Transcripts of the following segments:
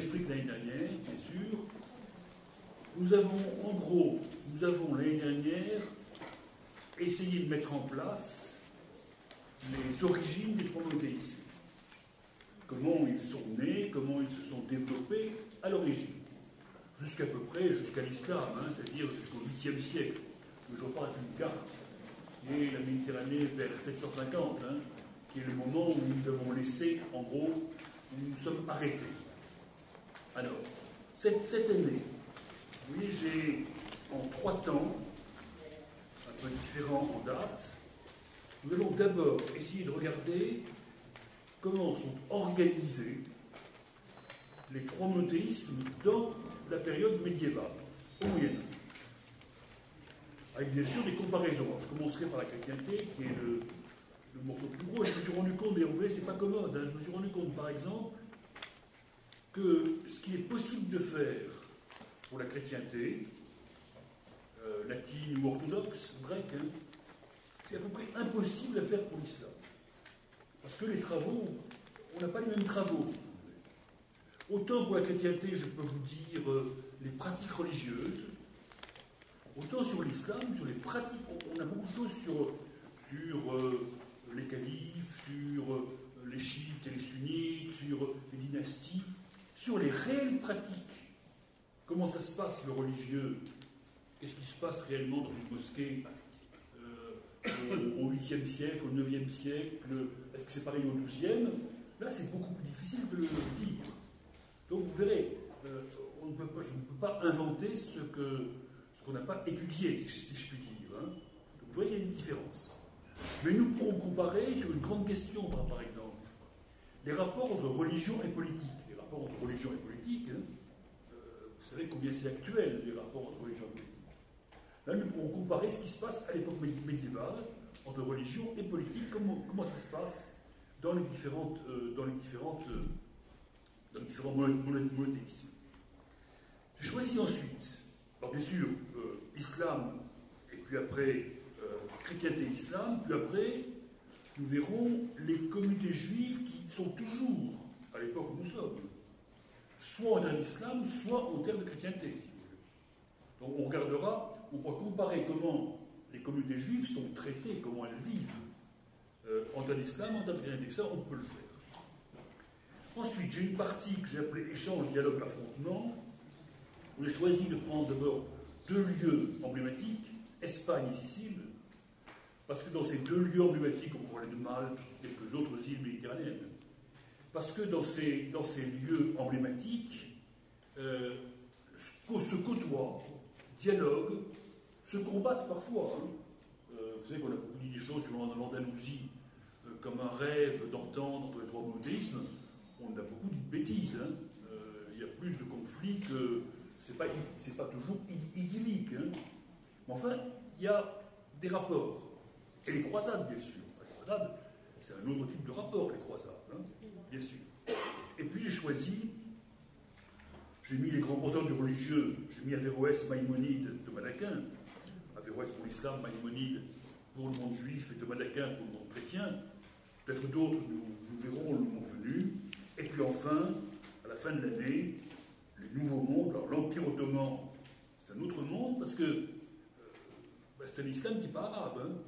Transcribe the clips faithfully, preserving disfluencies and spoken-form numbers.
esprit que l'année dernière, bien sûr. Nous avons, en gros, nous avons l'année dernière essayé de mettre en place les origines des promulgations. Comment ils sont nés, comment ils se sont développés à l'origine. Jusqu'à peu près, jusqu'à l'islam, hein, c'est-à-dire jusqu'au huitième siècle. Je repasse une carte, et la Méditerranée vers sept cent cinquante, hein, qui est le moment où nous avons laissé, en gros, où nous nous sommes arrêtés. Alors, cette, cette année, vous voyez, j'ai en trois temps, un peu différents en date, nous allons d'abord essayer de regarder comment sont organisés les monothéismes dans la période médiévale, au Moyen-Âge. Avec bien sûr des comparaisons. Alors, je commencerai par la chrétienté, qui est le, le morceau plus gros. Je me suis rendu compte, mais vous voyez, c'est pas commode. Hein. Je me suis rendu compte, par exemple, que ce qui est possible de faire pour la chrétienté, euh, latine ou orthodoxe, grecque, hein, c'est à peu près impossible à faire pour l'islam. Parce que les travaux, on n'a pas les mêmes travaux. Autant pour la chrétienté, je peux vous dire euh, les pratiques religieuses, autant sur l'islam, sur les pratiques, on a beaucoup de choses sur, sur euh, les califes, sur euh, les chiites et les sunnites, sur les dynasties, sur les réelles pratiques. Comment ça se passe le religieux? Qu'est-ce qui se passe réellement dans une mosquée euh, euh, au huitième siècle, au neuvième siècle? Est-ce que c'est pareil au douzième? Là, c'est beaucoup plus difficile de le dire. Donc vous verrez, euh, on ne peut pas, je ne peux pas inventer ce que... qu'on n'a pas étudié, si je puis dire. Hein. Donc, vous voyez, il y a une différence. Mais nous pourrons comparer sur une grande question, hein, par exemple. Les rapports entre religion et politique. Les rapports entre religion et politique, hein, euh, vous savez combien c'est actuel, les rapports entre religion et politique. Là, nous pourrons comparer ce qui se passe à l'époque médiévale, entre religion et politique, comment, comment ça se passe dans les différentes, euh, dans les différentes, euh, dans les différents monothéismes. Je choisis ensuite. Alors bien sûr, euh, islam, et puis après, euh, chrétienté et islam, puis après, nous verrons les communautés juives qui sont toujours, à l'époque où nous sommes, soit en termes d'islam, soit en termes de chrétienté. Donc on regardera, on pourra comparer comment les communautés juives sont traitées, comment elles vivent, euh, en termes d'islam, en termes de chrétienté, ça on peut le faire. Ensuite, j'ai une partie que j'ai appelée échange, dialogue, affrontement. On a choisi de prendre d'abord deux lieux emblématiques, Espagne et Sicile, parce que dans ces deux lieux emblématiques, on parlait de Malte et quelques autres îles méditerranéennes, parce que dans ces, dans ces lieux emblématiques, euh, se côtoient, dialoguent, se combattent parfois. Hein. Euh, vous savez qu'on a beaucoup dit des choses sur l'Andalousie euh, comme un rêve d'entendre les trois monothéismes. On a beaucoup dit de bêtises. Hein. Euh, il y a plus de conflits que... C'est pas, c'est pas toujours idyllique. Hein. Mais enfin, il y a des rapports. Et les croisades, bien sûr. Les croisades, c'est un autre type de rapport, les croisades, hein, bien sûr. Et puis j'ai choisi, j'ai mis les grands penseurs du religieux, j'ai mis Averroès, Maïmonide, Thomas d'Aquin. Averroès pour l'islam, Maïmonide pour le monde juif et Thomas d'Aquin pour le monde chrétien. Peut-être d'autres, nous, nous verrons le moment venu. Et puis enfin, à la fin de l'année, le nouveau monde, alors l'Empire ottoman, c'est un autre monde parce que euh, bah, c'est un islam qui n'est pas arabe, hein,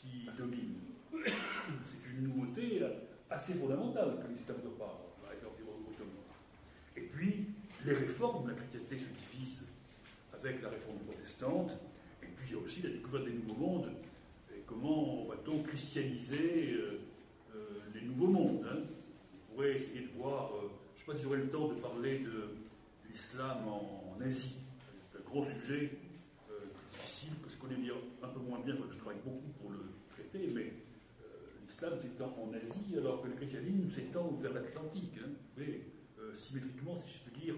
qui domine. C'est une nouveauté assez fondamentale que l'islam ne parle avec l'Empire ottoman. Et puis, les réformes de la chrétienté se divisent avec la réforme protestante, et puis il y a aussi la découverte des nouveaux mondes, et comment va-t-on christianiser euh, euh, les nouveaux mondes, hein. On pourrait essayer de voir, euh, je ne sais pas si j'aurai le temps de parler de l'islam en Asie, c'est un gros sujet euh, difficile que je connais bien, un peu moins bien, parce que je travaille beaucoup pour le traiter, mais euh, l'islam s'étend en Asie, alors que le christianisme s'étend vers l'Atlantique, hein, mais euh, symétriquement, si je peux dire,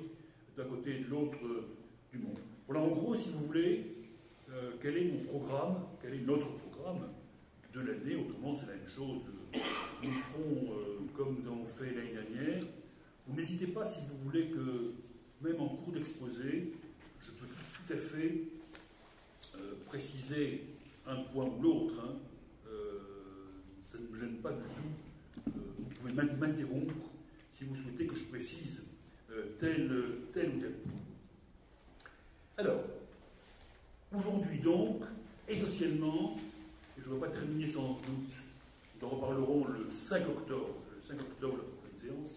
d'un côté et de l'autre euh, du monde. Voilà, en gros, si vous voulez, euh, quel est mon programme, quel est notre programme de l'année, autrement c'est la même chose, nous ferons euh, comme nous avons fait l'année dernière. Vous n'hésitez pas, si vous voulez, que même en cours d'exposé, je peux tout à fait euh, préciser un point ou l'autre. Hein. Euh, ça ne me gêne pas du tout. Euh, vous pouvez m'interrompre si vous souhaitez que je précise euh, euh, tel, tel ou tel point. Alors, aujourd'hui donc, essentiellement, et je ne vais pas terminer sans doute, nous en reparlerons le cinq octobre, le cinq octobre, la séance,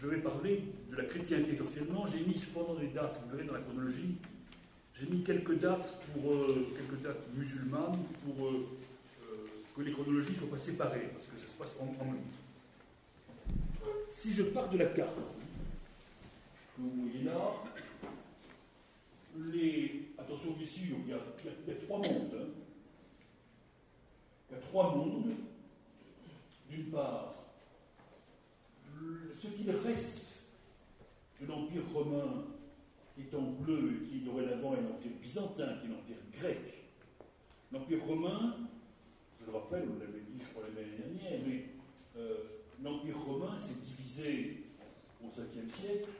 je vais parler de la chrétienté essentiellement. J'ai mis cependant des dates, vous verrez dans la chronologie, j'ai mis quelques dates, pour, euh, quelques dates musulmanes pour euh, euh, que les chronologies ne soient pas séparées, parce que ça se passe en, en même temps. Si je pars de la carte, que vous voyez là, les... attention messieurs, il y a, il y a, il y a trois mondes. Hein. Il y a trois mondes. D'une part, ce qu'il reste de l'Empire romain qui est en bleu et qui dorénavant est l'Empire byzantin, qui est l'Empire grec. L'Empire romain, je le rappelle, on l'avait dit, je crois, l'année dernière, mais euh, l'Empire romain s'est divisé au cinquième siècle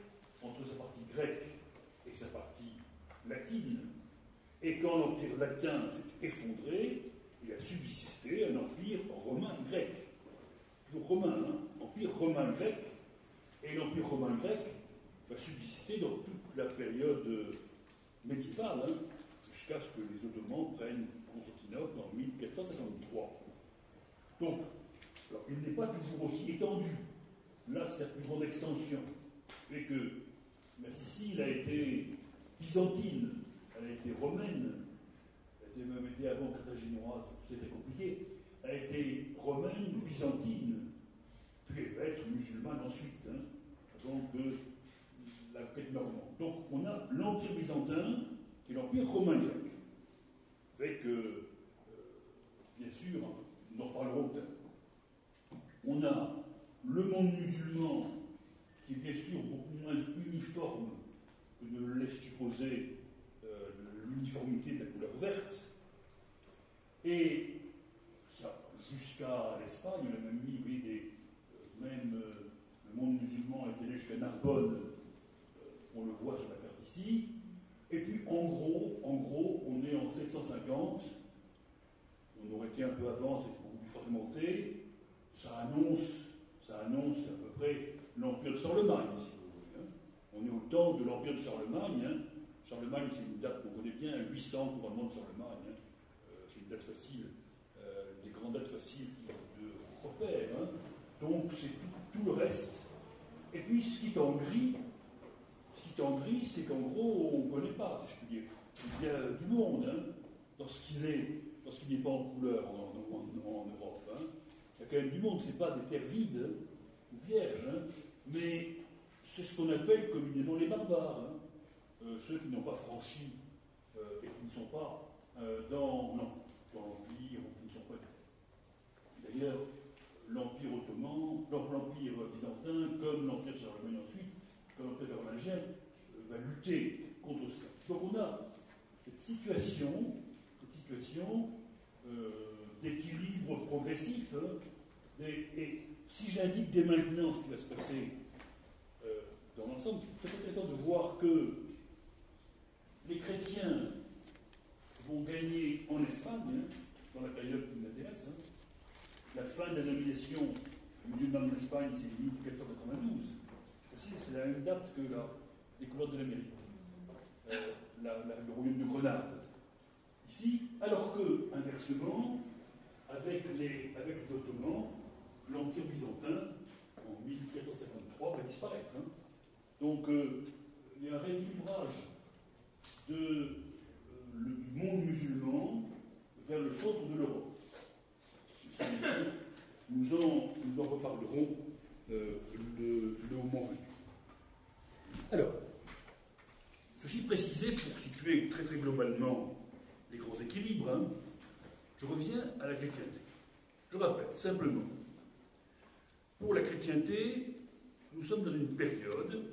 entre sa partie grecque et sa partie latine. Et quand l'Empire latin s'est effondré, il a subsisté un empire romain-grec. Toujours romain, hein? Empire romain-grec. Et l'empire romain-grec va subsister dans toute la période médiévale, hein? Jusqu'à ce que les Ottomans prennent Constantinople en mille quatre cent cinquante-trois. Donc, alors, il n'est pas toujours aussi étendu. Là, c'est la plus grande extension. Et que la Sicile a été byzantine, elle a été romaine, elle a été même été avant carthaginoise, c'était compliqué, elle a été romaine, byzantine, puis elle va être musulmane ensuite, hein, avant que la conquête normande. Donc on a l'Empire byzantin et l'Empire romain-grec, avec, euh, euh, bien sûr, nous en parlerons peut-être. On a le monde musulman, qui est bien sûr beaucoup moins uniforme que ne laisse supposer euh, l'uniformité de la couleur verte. Et jusqu'à l'Espagne, on a même mis, vous voyez, des, euh, même euh, le monde musulman est allé jusqu'à Narbonne, euh, on le voit sur la carte ici. Et puis en gros, en gros, on est en sept cent cinquante, on aurait été un peu avant, c'est beaucoup plus fragmenté, ça annonce, ça annonce à peu près l'Empire de Charlemagne, ici. On est au temps de l'Empire de Charlemagne. Hein. Charlemagne, c'est une date qu'on connaît bien, huit cents pour un moment de Charlemagne. Hein. Euh, c'est une date facile, euh, des grandes dates faciles de repères. Hein. Donc, c'est tout, tout le reste. Et puis, ce qui est en gris, ce qui est en gris, c'est qu'en gros, on ne connaît pas, si je puis dire. Il y a du monde, hein, dans ce qu'il est, dans ce qu'il n'est pas en couleur en, en, en, en Europe. Hein. Il y a quand même du monde, ce n'est pas des terres vides ou hein, vierges. Hein. Mais c'est ce qu'on appelle communément les barbares, hein. euh, ceux qui n'ont pas franchi euh, et qui ne sont pas euh, dans, non, dans l'Empire, ou qui ne sont pas. D'ailleurs, l'Empire ottoman, l'Empire byzantin, comme l'Empire de Charlemagne ensuite, comme l'Empire carolingien, va lutter contre ça. Donc on a cette situation, cette situation euh, d'équilibre progressif, hein, des, et si j'indique dès maintenant ce qui va se passer dans l'ensemble, c'est très intéressant de voir que les chrétiens vont gagner en Espagne, hein, dans la période qui m'intéresse. Hein. La fin de la nomination musulmane en Espagne, c'est mille quatre cent quatre-vingt-douze. C'est la même date que la découverte de l'Amérique, euh, la, la, le royaume de Grenade. Ici, alors que, inversement, avec les, avec les Ottomans, l'Empire byzantin, en mille quatre cent cinquante-trois, va disparaître. Hein. Donc, euh, il y a un rééquilibrage de, euh, le, du monde musulman vers le centre de l'Europe. Nous en, nous en reparlerons euh, le, le moment venu. Alors, ceci précisé pour situer très très globalement les grands équilibres, hein, je reviens à la chrétienté. Je rappelle simplement, pour la chrétienté, nous sommes dans une période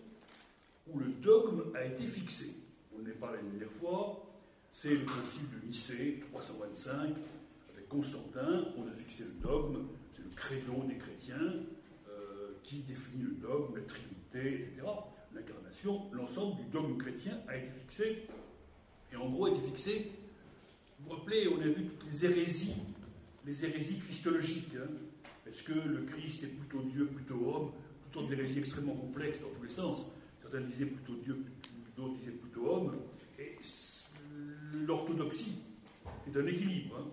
où le dogme a été fixé. On en a parlé la dernière fois, c'est le concile de Nicée, trois cent vingt-cinq, avec Constantin, on a fixé le dogme, c'est le credo des chrétiens euh, qui définit le dogme, la Trinité, et cetera. L'incarnation, l'ensemble du dogme chrétien a été fixé, et en gros a été fixé, vous vous rappelez, on a vu toutes les hérésies, les hérésies christologiques, hein. Est-ce que le Christ est plutôt Dieu, plutôt homme? sortes d'hérésies extrêmement complexes dans tous les sens. Certains disaient plutôt Dieu, d'autres disaient plutôt homme. Et l'orthodoxie est un équilibre, hein,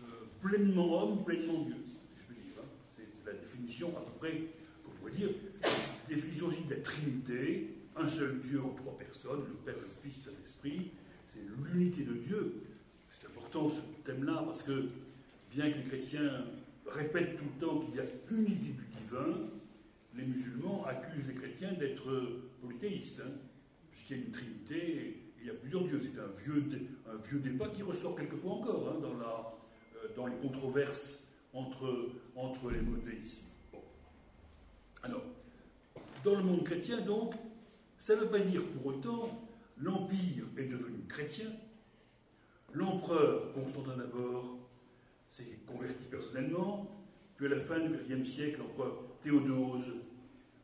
euh, pleinement homme, pleinement Dieu, si je peux dire. Hein. C'est la définition à peu près, on pourrait dire, définition aussi de la Trinité, un seul Dieu en trois personnes, le Père, le Fils, le Saint-Esprit. C'est l'unité de Dieu. C'est important ce thème-là parce que, bien que les chrétiens répètent tout le temps qu'il y a unité du divin, les musulmans accusent les chrétiens d'être polythéistes, hein, puisqu'il y a une trinité et il y a plusieurs dieux. C'est un vieux, un vieux débat qui ressort quelquefois encore hein, dans, la, euh, dans les controverses entre, entre les monothéismes. Bon. Alors, dans le monde chrétien, donc, ça ne veut pas dire pour autant l'Empire est devenu chrétien, l'empereur Constantin d'abord s'est converti personnellement, puis à la fin du quatrième siècle, l'empereur Théodose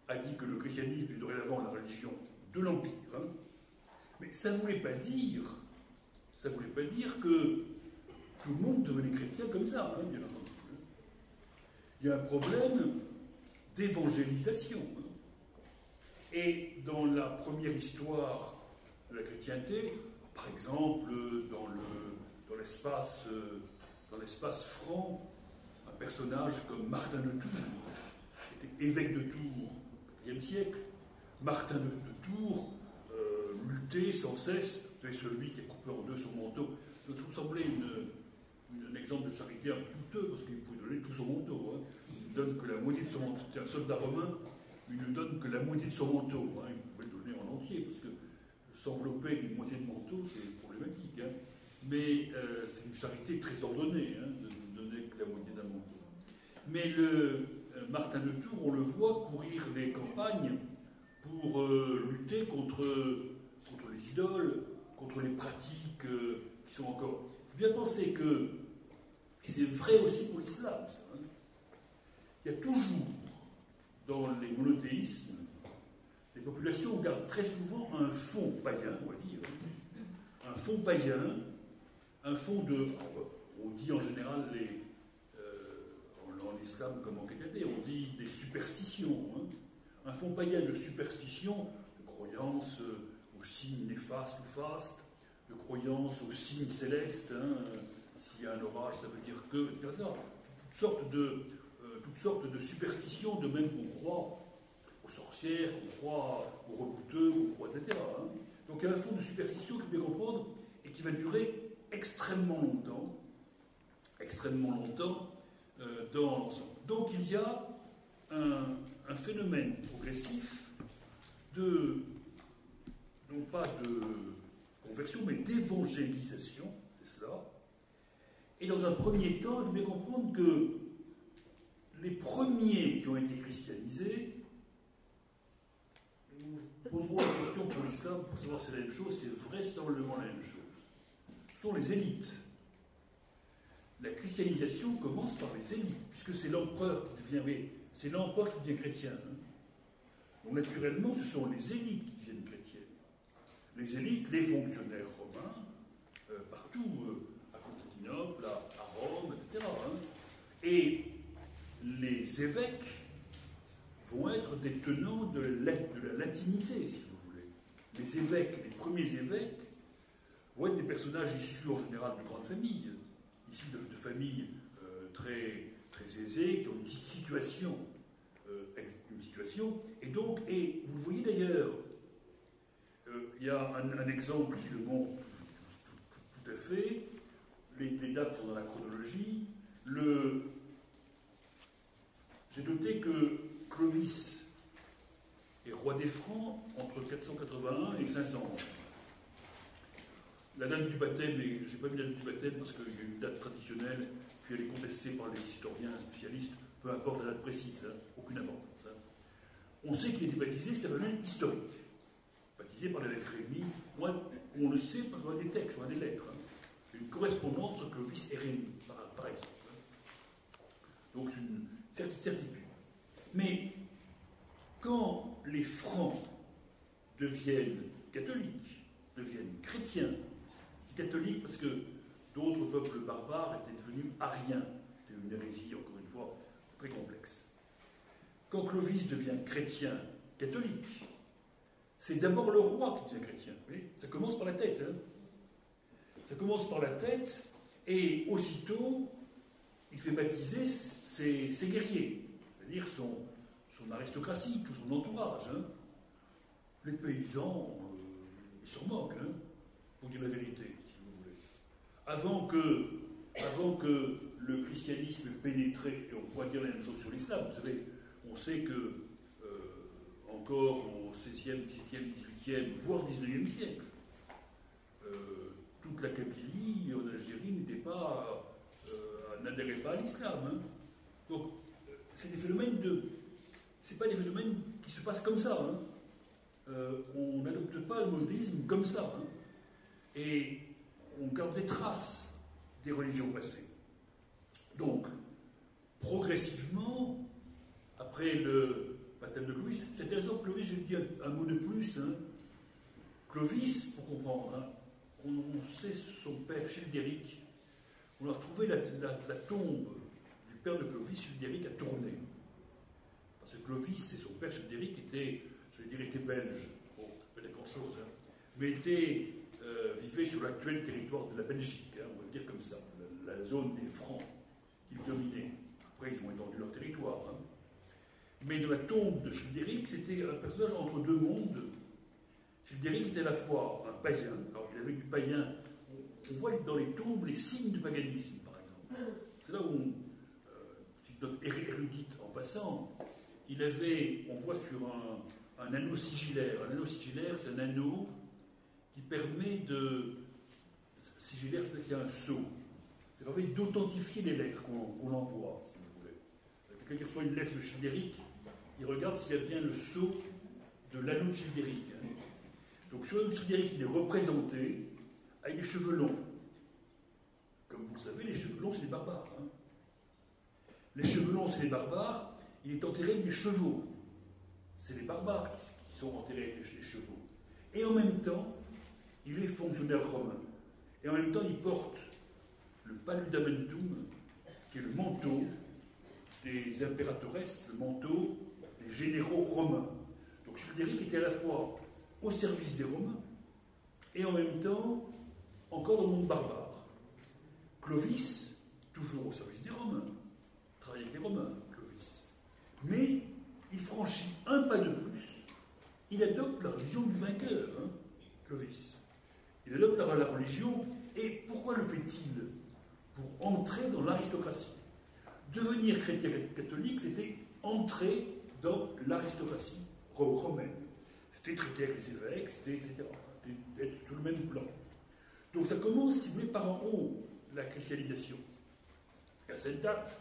a dit que le christianisme est dorénavant la religion de l'Empire. Hein. Mais ça ne voulait pas dire, ça voulait pas dire que tout le monde devenait chrétien comme ça, hein, bien entendu. Il y a un problème d'évangélisation. Hein. Et dans la première histoire de la chrétienté, par exemple dans, le, dans, l'espace, dans l'espace franc, un personnage comme Martin de Tours, qui était évêque de Tours au quatrième siècle, Martin de Tours euh, luttait sans cesse, c'est celui qui a coupé en deux son manteau. Ça vous semblait une, une, un exemple de charité un peu douteux, parce qu'il pouvait donner tout son manteau. Hein. Il ne donne que la moitié de son manteau. C'était un soldat romain, il ne donne que la moitié de son manteau. Hein. Il pouvait le donner en entier, parce que s'envelopper d'une moitié de manteau, c'est problématique. Hein. Mais euh, c'est une charité très ordonnée, hein, de ne donner que la moitié d'un manteau. Mais le euh, Martin de Tours, on le voit courir les campagnes pour euh, lutter contre, contre les idoles, contre les pratiques euh, qui sont encore... Il faut bien penser que, et c'est vrai aussi pour l'islam, ça, hein, il y a toujours, dans les monothéismes, les populations gardent très souvent un fond païen, on va dire, un fond païen, un fond de... On dit en général, les, euh, en islam comme en Kékaté, on dit des superstitions, hein, un fond païen de superstitions, de croyances aux signes néfastes ou fastes, de croyances aux signes célestes, hein, s'il y a un orage, ça veut dire que... et cetera. Toutes sortes de, euh, toutes sortes de superstitions, de même qu'on croit aux sorcières, on croit aux rebouteux, on croit, et cetera. Donc il y a un fond de superstition qu'il faut comprendre et qui va durer extrêmement longtemps, extrêmement longtemps euh, dans l'ensemble. Donc il y a un, un phénomène progressif de, non pas de conversion, mais d'évangélisation, c'est cela. Et dans un premier temps, il faut bien comprendre que les premiers qui ont été christianisés, nous poserons la question pour l'islam, pour savoir si c'est la même chose, c'est vraisemblablement la même chose. Ce sont les élites. La christianisation commence par les élites, puisque c'est l'empereur qui devient, mais c'est l'empereur qui devient chrétien. Donc naturellement, ce sont les élites qui deviennent chrétiennes. Les élites, les fonctionnaires romains, euh, partout, euh, à Constantinople, à, à Rome, et cetera. Hein. Et les évêques vont être des tenants de la, de la latinité, si vous voulez. Les évêques, les premiers évêques, vont être des personnages issus en général de grandes familles, issus de, de familles euh, très, très aisées, qui ont une situation, euh, une situation, et donc, et vous le voyez d'ailleurs, il euh, y a un, un exemple qui le montre tout, tout, tout à fait, les, les dates sont dans la chronologie, le... J'ai noté que Clovis est roi des Francs entre quatre cent quatre-vingt-un et cinq cents. La date du baptême, et je n'ai pas mis la date du baptême parce qu'il y a une date traditionnelle, puis elle est contestée par les historiens spécialistes, peu importe la date précise, hein, aucune importance. Hein. On sait qu'il était baptisé, c'est un phénomène historique, baptisé par l'évêque Rémy. Moi, on le sait parce qu'on a des textes, on a des lettres. Hein. Une correspondance entre Clovis et Rémy, par, par exemple. Hein. Donc c'est une certitude. Mais quand les Francs deviennent catholiques, deviennent chrétiens, catholiques parce que d'autres peuples barbares étaient devenus ariens, c'était une hérésie, encore une fois, très complexe. quand Clovis devient chrétien catholique, c'est d'abord le roi qui devient chrétien. Vous voyez, ça commence par la tête. Hein. Ça commence par la tête, et aussitôt, il fait baptiser ses, ses guerriers, c'est-à-dire son, son aristocratie, tout son entourage. Hein. Les paysans, euh, ils s'en moquent, hein, pour dire la vérité, si vous voulez. Avant que, avant que le christianisme pénétre, et on pourrait dire la même chose sur l'islam, vous savez, on sait que, euh, encore au seizième, dix-septième, dix-huitième, voire dix-neuvième siècle, euh, toute la Kabylie en Algérie n'était pas, euh, n'adhérait pas à l'islam. Hein. Donc, c'est des phénomènes de. C'est pas des phénomènes qui se passent comme ça. Hein. Euh, on n'adopte pas le monothéisme comme ça. Hein. Et on garde des traces des religions passées. Donc, progressivement, après le baptême de Clovis, c'est intéressant, Clovis, je dis un, un mot de plus. Hein. Clovis, pour comprendre, hein, on, on sait son père, Childéric, on a retrouvé la, la, la tombe du père de Clovis, Childéric, à Tournai. Parce que Clovis et son père, Childéric, étaient, je vais dire, étaient belges. Bon, ça peut être grand-chose, hein, mais étaient, euh, vivaient sur l'actuel territoire de la Belgique, hein, on va le dire comme ça, la, la zone des Francs qu'ils dominaient. Après, ils ont étendu leur territoire. Hein. Mais de la tombe de Childéric, c'était un personnage entre deux mondes. Childéric était à la fois un païen, alors il avait du païen, on, on voit dans les tombes les signes du paganisme, par exemple. C'est là où, on, euh, c'est une note érudite en passant, il avait, on voit sur un, un anneau sigillaire. Un anneau sigillaire, c'est un anneau qui permet de. Sigillaire, c'est-à-dire qu'il y a un sceau. Ça permet d'authentifier les lettres qu'on qu'on envoie, si vous voulez. Quelqu'un qui reçoit une lettre de Childéric, il regarde s'il y a bien le sceau de l'anneau de Childéric. Donc, sur l'anneau de Childéric, il est représenté avec des cheveux longs. Comme vous le savez, les cheveux longs, c'est les barbares. Hein. Les cheveux longs, c'est les barbares. Il est enterré avec des chevaux. C'est les barbares qui sont enterrés avec les chevaux. Et en même temps, il est fonctionnaire romain. Et en même temps, il porte le paludamentum, qui est le manteau des impérateresses, le manteau des généraux romains. Donc Childéric était à la fois au service des Romains et en même temps encore dans le monde barbare. Clovis, toujours au service des Romains, travaillait avec les Romains, Clovis. Mais il franchit un pas de plus, il adopte la religion du vainqueur, hein, Clovis. Il adopte la religion, et pourquoi le fait-il? Pour entrer dans l'aristocratie. Devenir chrétien catholique, c'était entrer dans l'aristocratie romaine. C'était traité avec les évêques, c'était, et cetera. C'était être sous le même plan. Donc ça commence, si vous voulez, par en haut, la christianisation. Et à cette date,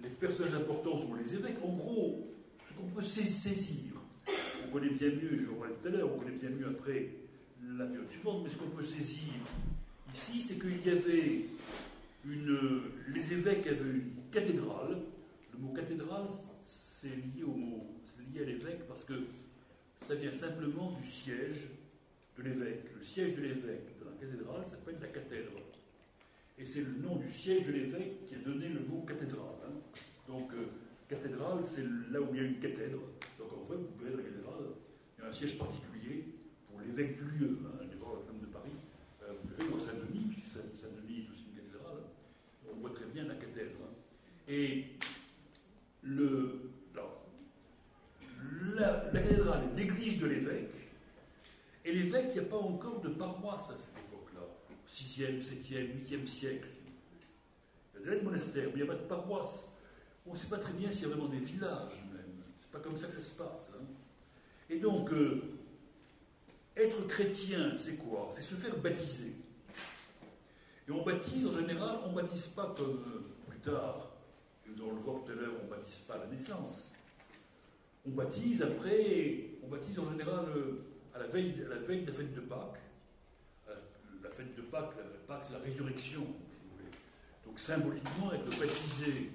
les personnages importants sont les évêques. En gros, ce qu'on peut saisir, on connaît bien mieux, je vous parlais tout à l'heure, on connaît bien mieux après la période suivante, mais ce qu'on peut saisir ici, c'est qu'il y avait une... Les évêques avaient une cathédrale. Le mot cathédrale, c'est lié au mot, c'est lié à l'évêque parce que ça vient simplement du siège de l'évêque. Le siège de l'évêque dans la cathédrale s'appelle la cathèdre. Et c'est le nom du siège de l'évêque qui a donné le mot cathédrale. Hein. Donc, euh, cathédrale, c'est là où il y a une cathèdre. C'est encore vrai, vous pouvez aller à la cathédrale. Il y a un siège particulier pour l'évêque du lieu, hein, à la de Paris. Euh, vous verrez, dans Saint-Denis, puisque Saint-Denis est aussi une cathédrale, on voit très bien la cathèdre. Hein. Et le, alors, la, la cathédrale est l'église de l'évêque, et l'évêque, il n'y a pas encore de paroisse à cette époque-là, au sixième, septième, huitième siècle. Il y a déjà des monastères, mais il n'y a pas de paroisse. On ne sait pas très bien s'il y a vraiment des villages, même. C'est pas comme ça que ça se passe. Hein. Et donc, euh, être chrétien, c'est quoi? C'est se faire baptiser. Et on baptise, en général, on ne baptise pas comme euh, plus tard. Dans le corps tout à l'heure, on ne baptise pas à la naissance. On baptise après, on baptise en général à la veille, à la veille de la fête de Pâques. La fête de Pâques, la Pâques, c'est la résurrection, si vous voulez. Donc symboliquement, être baptisé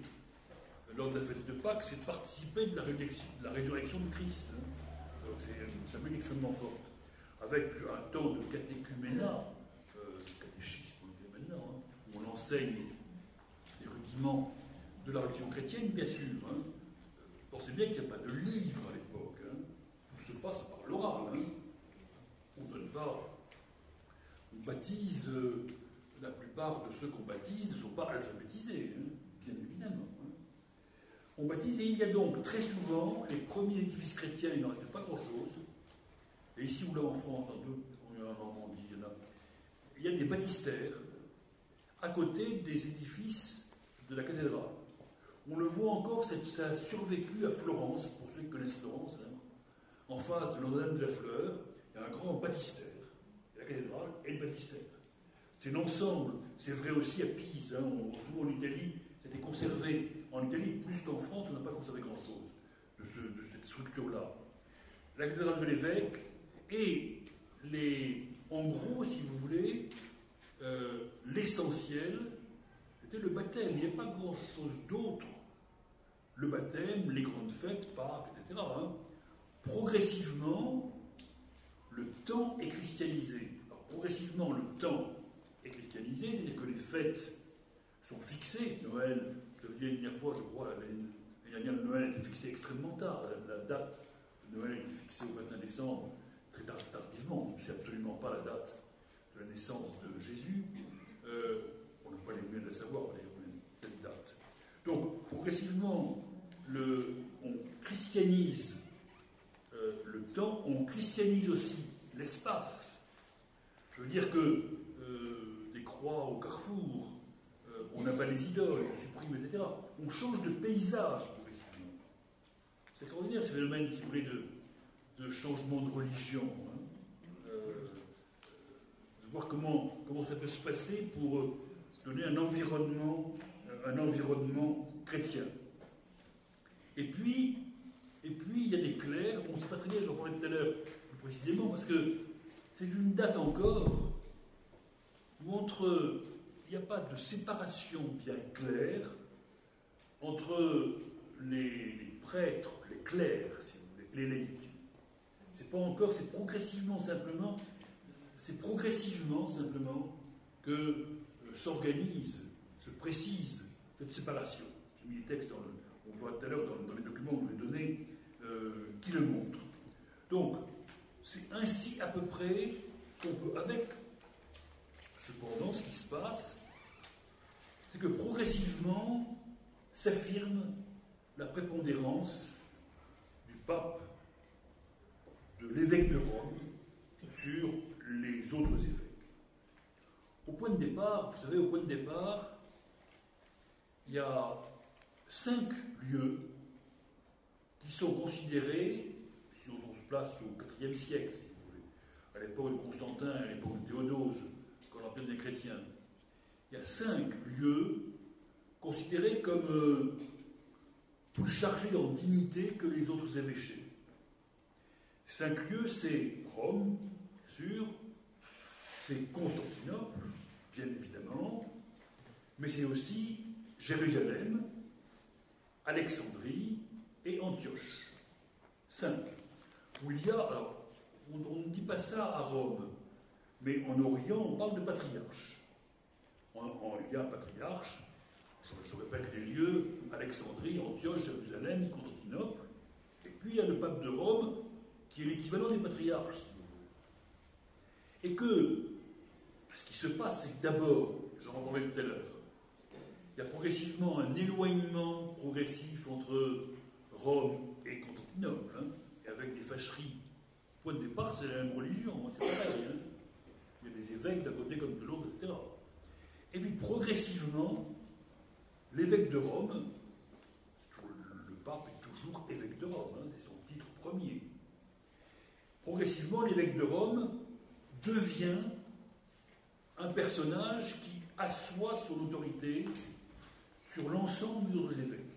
lors de la fête de Pâques, c'est participer de la résurrection, de la résurrection de Christ. Donc c'est une symbole extrêmement forte. Avec un temps de catéchuménat, euh, catéchisme, on dit maintenant, hein, où on enseigne les rudiments de la religion chrétienne, bien sûr, hein, pensez bien qu'il n'y a pas de livre à l'époque. Hein. Tout se passe par l'oral. Hein. On ne donne pas. On baptise. Euh, la plupart de ceux qu'on baptise ne sont pas alphabétisés, hein, bien évidemment. Hein. On baptise, et il y a donc très souvent les premiers édifices chrétiens, il n'en reste pas grand-chose. Et ici ou là en France, en deux, on y en a en Normandie, il y en a. Il y a des baptistères à côté des édifices de la cathédrale. On le voit encore, ça a survécu à Florence, pour ceux qui connaissent Florence, hein, en face de Notre-Dame de la Fleur, il y a un grand baptistère. La cathédrale et le baptistère. C'est l'ensemble, c'est vrai aussi à Pise, hein, on retrouve en Italie, c'était conservé. En Italie, plus qu'en France, on n'a pas conservé grand-chose de, ce, de cette structure-là. La cathédrale de l'évêque et les, en gros, si vous voulez, euh, l'essentiel, c'était le baptême. Il n'y a pas grand-chose d'autre. Le baptême, les grandes fêtes, Pâques, et cetera. Hein. Progressivement, le temps est christianisé. Alors, progressivement, le temps est christianisé, c'est-à-dire que les fêtes sont fixées. Noël, je vous dis la dernière fois, je crois, la dernière de Noël était fixée extrêmement tard. La, la date de Noël était fixée au vingt-cinq décembre, très tard, tardivement. On ne sait absolument pas la date de la naissance de Jésus. Euh, on n'a pas les moyens de la savoir, cette date. Donc, progressivement, le, on christianise euh, le temps, on christianise aussi l'espace. Je veux dire que Euh, des croix au carrefour, euh, on abat les idoles, on supprime, et cetera. On change de paysage, progressivement. C'est extraordinaire ce phénomène, si vous voulez, de, de changement de religion. Hein. Euh, de voir comment, comment ça peut se passer pour euh, donner un environnement, euh, un environnement chrétien. Et puis, et puis, il y a des clercs, on ne sait pas très bien, j'en parlais tout à l'heure plus précisément, parce que c'est une date encore où entre, il n'y a pas de séparation bien claire entre les, les prêtres, les clercs, si vous voulez, les laïcs. C'est pas encore, c'est progressivement simplement, c'est progressivement simplement que euh, s'organise, se précise cette séparation. J'ai mis les textes, dans le, on voit tout à l'heure dans, dans les documents que je vous ai donnés, euh, qui le montrent. Donc, c'est ainsi à peu près qu'on peut, avec. Cependant, ce qui se passe, c'est que progressivement s'affirme la prépondérance du pape, de l'évêque de Rome, sur les autres évêques. Au point de départ, vous savez, au point de départ, il y a cinq lieux qui sont considérés, si on se place au quatrième siècle, si vous voulez, à l'époque de Constantin, à l'époque de Théodose, quand l'empire des chrétiens, il y a cinq lieux considérés comme euh, plus chargés en dignité que les autres évêchés. Cinq lieux, c'est Rome, bien sûr, c'est Constantinople, bien évidemment, mais c'est aussi Jérusalem, Alexandrie et Antioche. Cinq. Où il y a, alors, on, on ne dit pas ça à Rome, mais en Orient, on parle de patriarche. En, en, il y a un patriarche, je, je répète les lieux, Alexandrie, Antioche, Jérusalem, Constantinople, et puis il y a le pape de Rome, qui est l'équivalent des patriarches, si vous voulez. Et que, ce qui se passe, c'est que d'abord, j'en parlais tout à l'heure, il y a progressivement un éloignement progressif entre Rome et Constantinople, hein, et avec des fâcheries. Au point de départ, c'est la même religion, hein, c'est pareil, hein. Il y a des évêques d'un côté comme de l'autre, et cetera. Et puis progressivement, l'évêque de Rome, le pape est toujours évêque de Rome, hein, c'est son titre premier. Progressivement, l'évêque de Rome devient un personnage qui assoit son autorité sur l'ensemble des autres évêques.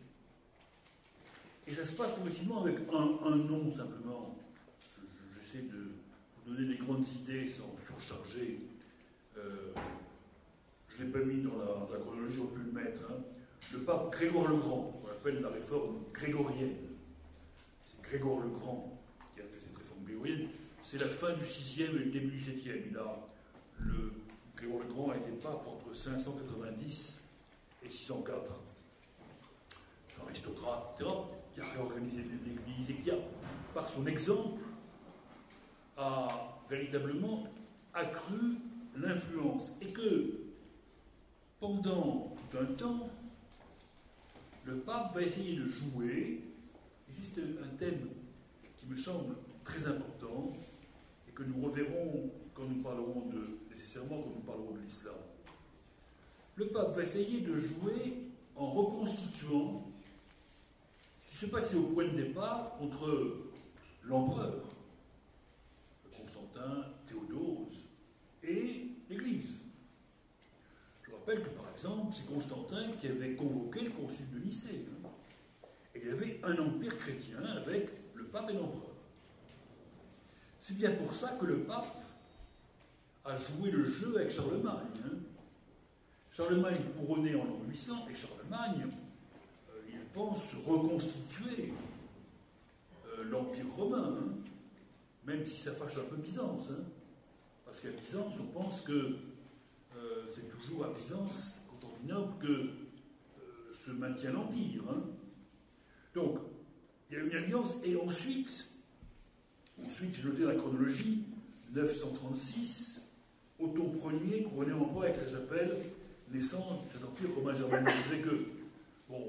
Et ça se passe progressivement avec un, un nom simplement. J'essaie de donner des grandes idées sans surcharger. Euh, je ne l'ai pas mis dans la, dans la chronologie, on peut le mettre. Hein. Le pape Grégoire le Grand, qu'on appelle la réforme grégorienne. C'est Grégoire le Grand qui a fait cette réforme grégorienne. C'est la fin du sixième et le début du septième. Il a, le, Grégoire le Grand a été pape entre cinq cent quatre-vingt-dix et six cent quatre. Aristocrate, et cetera. qui a réorganisé l'Église et qui a, par son exemple, a véritablement accru l'influence. Et que, pendant tout un temps, le pape va essayer de jouer. Il existe un thème qui me semble très important et que nous reverrons quand nous parlerons de, nécessairement quand nous parlerons de l'islam. Le pape va essayer de jouer en reconstituant ce qui se passait au point de départ entre l'empereur, Constantin, Théodose, et l'Église. Je rappelle que, par exemple, c'est Constantin qui avait convoqué le concile de Nicée. Hein, et il y avait un empire chrétien avec le pape et l'empereur. C'est bien pour ça que le pape a joué le jeu avec Charlemagne. Hein. Charlemagne couronné en l'an huit cents, et Charlemagne, euh, il pense reconstituer euh, l'Empire romain, hein, même si ça fâche un peu Byzance, hein, parce qu'à Byzance, on pense que euh, c'est toujours à Byzance, Constantinople, que euh, se maintient l'Empire. Hein. Donc, il y a une alliance, et ensuite, ensuite, j'ai noté la chronologie, neuf cent trente-six, Otto Ier, couronné empereur avec sa chapelle, naissance de cet empire romain germanique. C'est que, bon,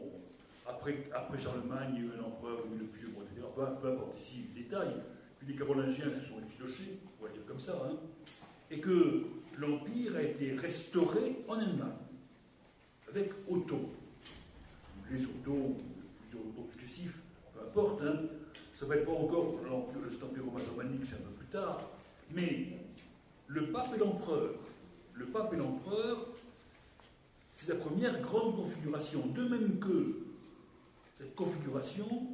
après, après Charlemagne, l'empereur, le Pieux, bon, et cetera, peu, peu importe ici le détail, puis les Carolingiens se sont effilochés, on va dire comme ça, hein, et que l'empire a été restauré en Allemagne, avec Otto. Les Otto, plusieurs Otto successifs, peu importe, hein, ça ne s'appelle pas encore cet empire romain germanique, c'est un peu plus tard, mais le pape et l'empereur, le pape et l'empereur, c'est la première grande configuration. De même que cette configuration,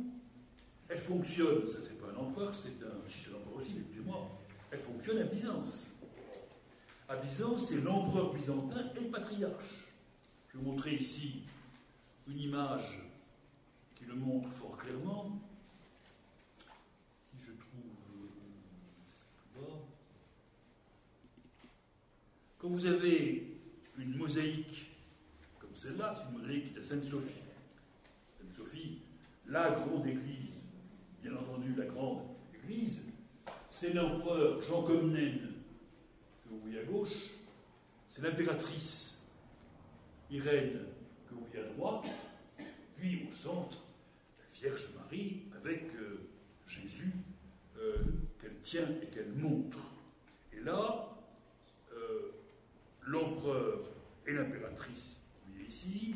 elle fonctionne, ça c'est pas un empereur, c'est un, si c'est un empereur aussi, excusez-moi, elle fonctionne à Byzance. À Byzance, c'est l'empereur byzantin et le patriarche. Je vais vous montrer ici une image qui le montre fort clairement. Si je trouve... Quand vous avez une mosaïque comme celle-là, c'est une mosaïque de Sainte-Sophie. Sainte-Sophie, la grande église, bien entendu la grande église, c'est l'empereur Jean Comnène, que vous voyez à gauche, c'est l'impératrice Irène, que vous voyez à droite, puis au centre, la Vierge Marie, avec euh, Jésus, euh, qu'elle tient et qu'elle montre. Et là, euh, l'empereur et l'impératrice, vous voyez ici,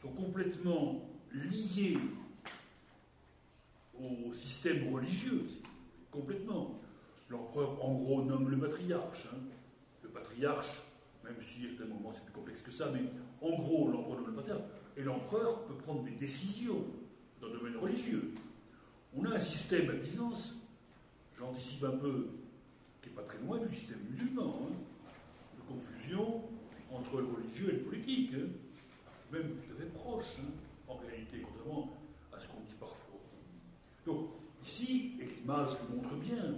sont complètement liés au système religieux, complètement. L'empereur, en gros, nomme le patriarche. Hein. Le patriarche, même si, à un moment, c'est plus complexe que ça, mais en gros, l'empereur nomme le patriarche. Et l'empereur peut prendre des décisions dans le domaine religieux. On a un système à Byzance, j'anticipe un peu, qui n'est pas très loin du système musulman, hein, de confusion entre le religieux et le politique. Hein. Même tout à fait proche, hein, en réalité, contrairement à ce qu'on dit parfois. Donc, ici, et l'image le montre bien,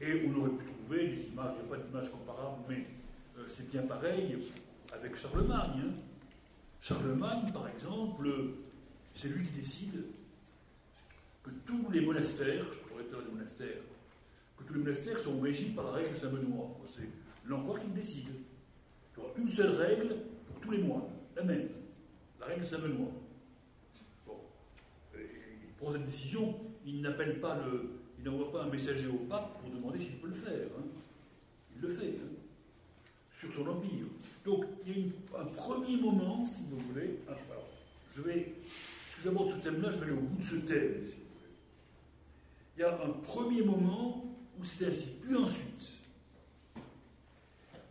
et on aurait pu trouver des images, il n'y a pas d'image comparable, mais euh, c'est bien pareil avec Charlemagne. Hein. Charlemagne, par exemple, c'est lui qui décide que tous les monastères, je pourrais parler des monastères, que tous les monastères sont régis par la règle de Saint-Benoît. C'est l'empereur qui le décide. Il y aura une seule règle pour tous les moines, la même. La règle de Saint-Benoît. Bon. Il prend cette décision, il n'appelle pas le. Il n'envoie pas un messager au pape pour demander s'il peut le faire. Hein. Il le fait, hein, sur son empire. Donc, il y a une, un premier moment, si vous voulez. Alors, je vais. Si j'aborde ce thème-là, je vais aller au bout de ce thème, si vous voulez. Il y a un premier moment où c'était ainsi. Puis ensuite,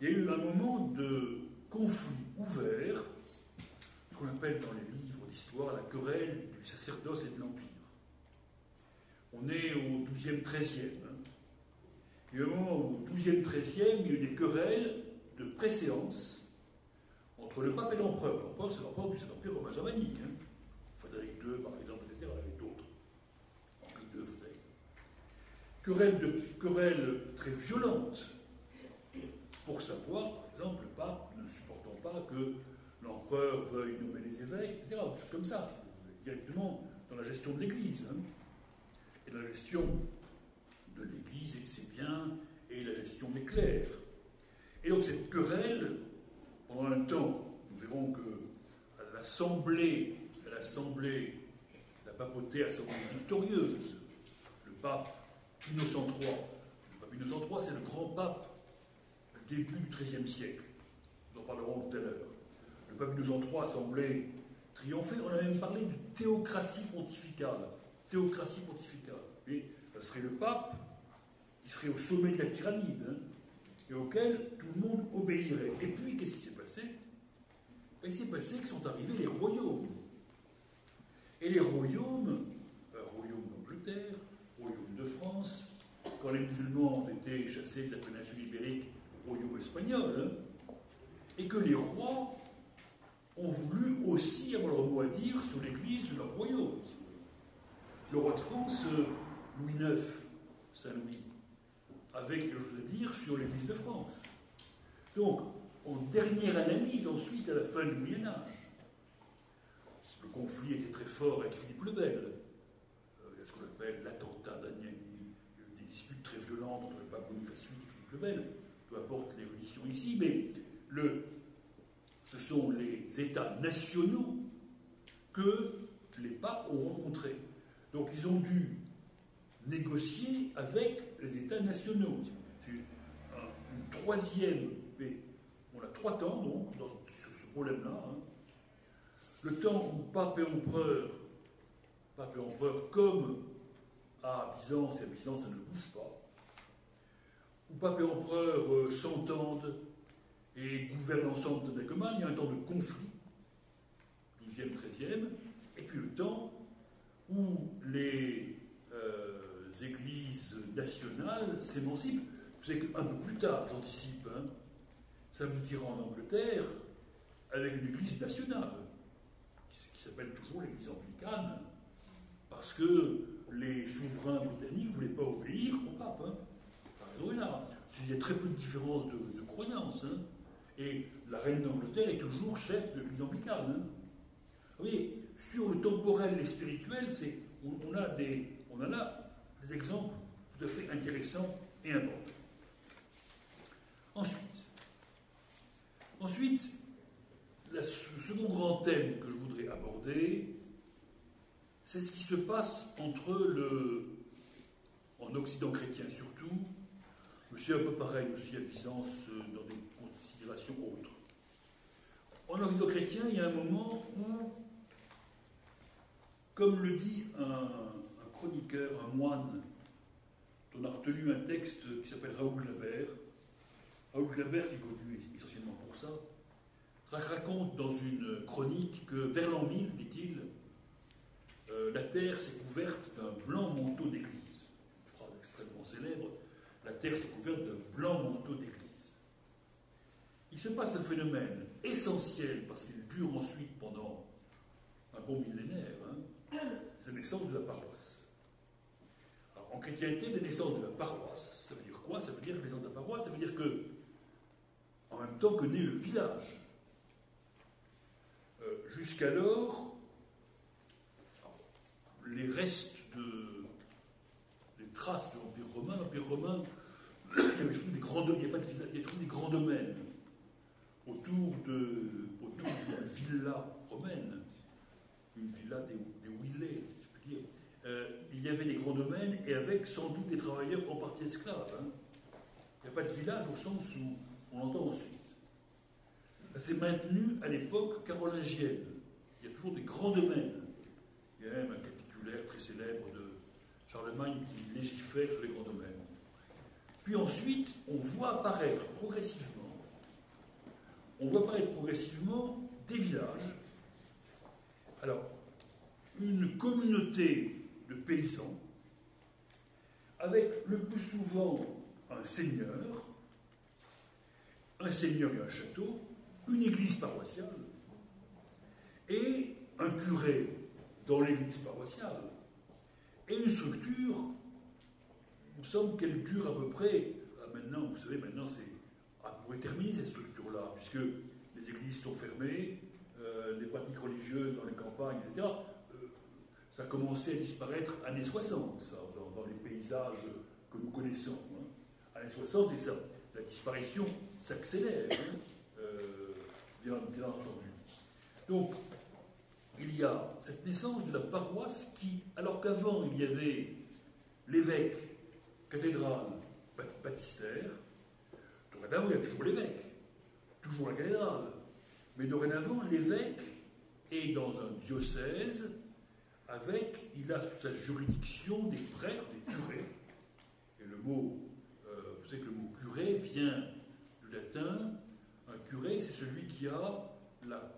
il y a eu un moment de conflit ouvert. Qu'on appelle dans les livres d'histoire la querelle du sacerdoce et de l'Empire. On est au douzième treizième. Il y a un moment où, au douzième treizième, il y a eu des querelles de préséance entre le pape et l'empereur. L'empereur, c'est l'empereur de cet empire romain germanique. Hein. Frédéric deux, par exemple, et cetera, avec d'autres. Henri deux, Frédéric. Querelle, de, querelle très violente pour savoir, par exemple, le pape ne supportant pas que l'empereur veuille nommer les évêques, et cetera, des choses comme ça, directement dans la gestion de l'Église, hein, et la gestion de l'Église et de ses biens, et la gestion des clercs. Et donc cette querelle, pendant un temps, nous verrons que l'Assemblée, l'Assemblée, la papauté a semblé victorieuse. Le pape Innocent trois, le pape Innocent trois, c'est le grand pape du début du treizième siècle. Nous en parlerons tout à l'heure. Le pape Innocent trois a semblé triompher. On a même parlé de théocratie pontificale. Théocratie pontificale. Et ce serait le pape qui serait au sommet de la pyramide, hein, et auquel tout le monde obéirait. Et puis, qu'est-ce qui s'est passé? Il s'est passé que sont arrivés les royaumes. Et les royaumes, euh, royaume d'Angleterre, royaume de France, quand les musulmans ont été chassés de la péninsule ibérique, royaume espagnol, hein, et que les rois ont voulu aussi avoir leur mot à dire sur l'église de leur royaume. Le roi de France, Louis neuf, Saint-Louis, avec quelque chose à dire sur l'église de France. Donc, en dernière analyse, ensuite, à la fin du Moyen-Âge, le conflit était très fort avec Philippe le Bel. Il y a ce qu'on appelle l'attentat d'Agnani, des disputes très violentes entre le pape Boniface huit et Philippe le Bel, peu importe l'évolution ici, mais le, ce sont les États nationaux que les papes ont rencontrés. Donc ils ont dû négocier avec les États nationaux. C'est une troisième paix. On a trois temps, donc, dans, sur ce problème-là. Hein. Le temps où pape et empereur, pape et empereur, comme à Byzance, et à Byzance, ça ne bouge pas, où pape et empereur euh, s'entendent et gouvernent ensemble d'un commun, il y a un temps de conflit, douzième, treizième, et puis le temps où les euh, églises nationales s'émancipent. Vous savez qu'un peu plus tard, j'anticipe, hein, ça aboutira en Angleterre avec une église nationale, qui s'appelle toujours l'église anglicane, parce que les souverains britanniques ne voulaient pas obéir au pape. Hein. Il y a très peu de différences de, de croyances. Hein. Et la reine d'Angleterre est toujours chef de l'église anglicane. Hein. Vous voyez, sur le temporel et spirituel, c'est, on, on, a des, on a là des exemples tout à fait intéressants et importants. Ensuite, Ensuite, le second grand thème que je voudrais aborder, c'est ce qui se passe entre le, en Occident chrétien surtout, mais c'est un peu pareil aussi à Byzance dans des considérations autres. En Occident chrétien, il y a un moment où, comme le dit un, un chroniqueur, un moine, dont on a retenu un texte qui s'appelle Raoul Glaber, Raoul Glaber, qui est connu essentiellement pour ça, raconte dans une chronique que vers l'an mille, dit-il, euh, la terre s'est couverte d'un blanc manteau d'église. Une phrase extrêmement célèbre, la terre s'est couverte d'un blanc manteau d'église. Il se passe un phénomène essentiel, parce qu'il dure ensuite pendant un bon millénaire, hein, c'est la naissance de la paroisse. Alors, en chrétienté, la naissance de la paroisse, ça veut dire quoi? Ça veut dire que la naissance de la paroisse, ça veut dire que, en même temps que naît le village. Euh, jusqu'alors, les restes de, les traces de l'Empire romain, l'Empire romain, il y avait surtout des grands domaines, il n'y a pas de village, il y a surtout des grands domaines autour de, autour d'une villa romaine, une villa des, des Willets, si je puis dire. Euh, il y avait des grands domaines et avec sans doute des travailleurs en partie esclaves. Hein. Il n'y a pas de village au sens où on l'entend ensuite. C'est maintenu à l'époque carolingienne. Il y a toujours des grands domaines. Il y a même un capitulaire très célèbre de Charlemagne qui légifère sur les grands domaines. Puis ensuite, on voit apparaître progressivement, on voit apparaître progressivement des villages. Alors, une communauté de paysans, avec le plus souvent un seigneur, un seigneur et un château, une église paroissiale, et un curé dans l'église paroissiale, et une structure, il me semble qu'elle dure à peu près, maintenant, vous savez, maintenant c'est à peu près terminé cette structure-là, puisque les églises sont fermées, euh, les pratiques religieuses dans les campagnes, et cetera, euh, Ça commençait à disparaître années soixante, ça, dans, dans les paysages que nous connaissons. Hein. années soixante, et ça, la disparition s'accélère, hein, euh, bien, bien entendu. Donc, il y a cette naissance de la paroisse qui, alors qu'avant il y avait l'évêque, cathédrale, baptistère, dorénavant il y a toujours l'évêque, toujours la cathédrale. Mais dorénavant, l'évêque est dans un diocèse avec, il a sous sa juridiction des prêtres, des curés. Et le mot, euh, vous savez que le mot curé vient du latin, un curé c'est celui qui a la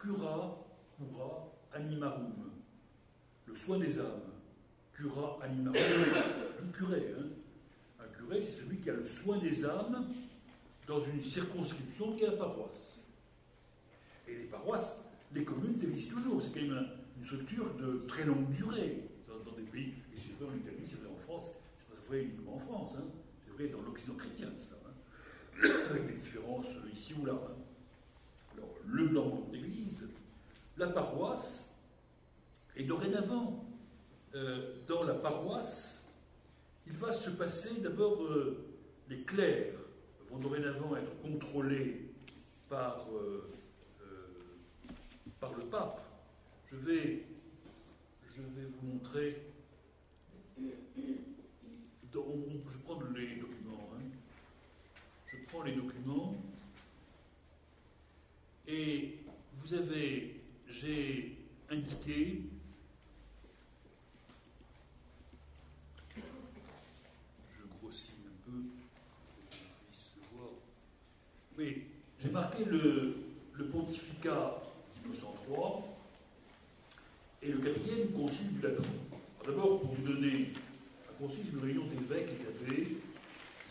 cura cura animarum, le soin des âmes, cura animarum, un curé, hein. Un curé c'est celui qui a le soin des âmes dans une circonscription qui est la paroisse. Et les paroisses, les communes existent toujours, c'est quand même une structure de très longue durée dans, dans des pays, et c'est vrai en Italie, c'est vrai en France, c'est pas vrai uniquement en France, hein. C'est vrai dans l'Occident chrétien, cela, hein. Avec des différences ici ou là. Hein. Alors, le blanc d'église, la paroisse, et dorénavant, euh, dans la paroisse, il va se passer d'abord, euh, les clercs vont dorénavant être contrôlés par, euh, euh, par le pape. Je vais, je vais vous montrer, dans, je prends les documents, hein. Je prends les documents, et vous avez, j'ai indiqué je grossis un peu qu'on puisse voir, mais j'ai marqué le, le pontificat mille neuf cent trois et le quatrième concile du Latin. D'abord, pour vous donner un concile, c'est une réunion d'évêques et d'abbés.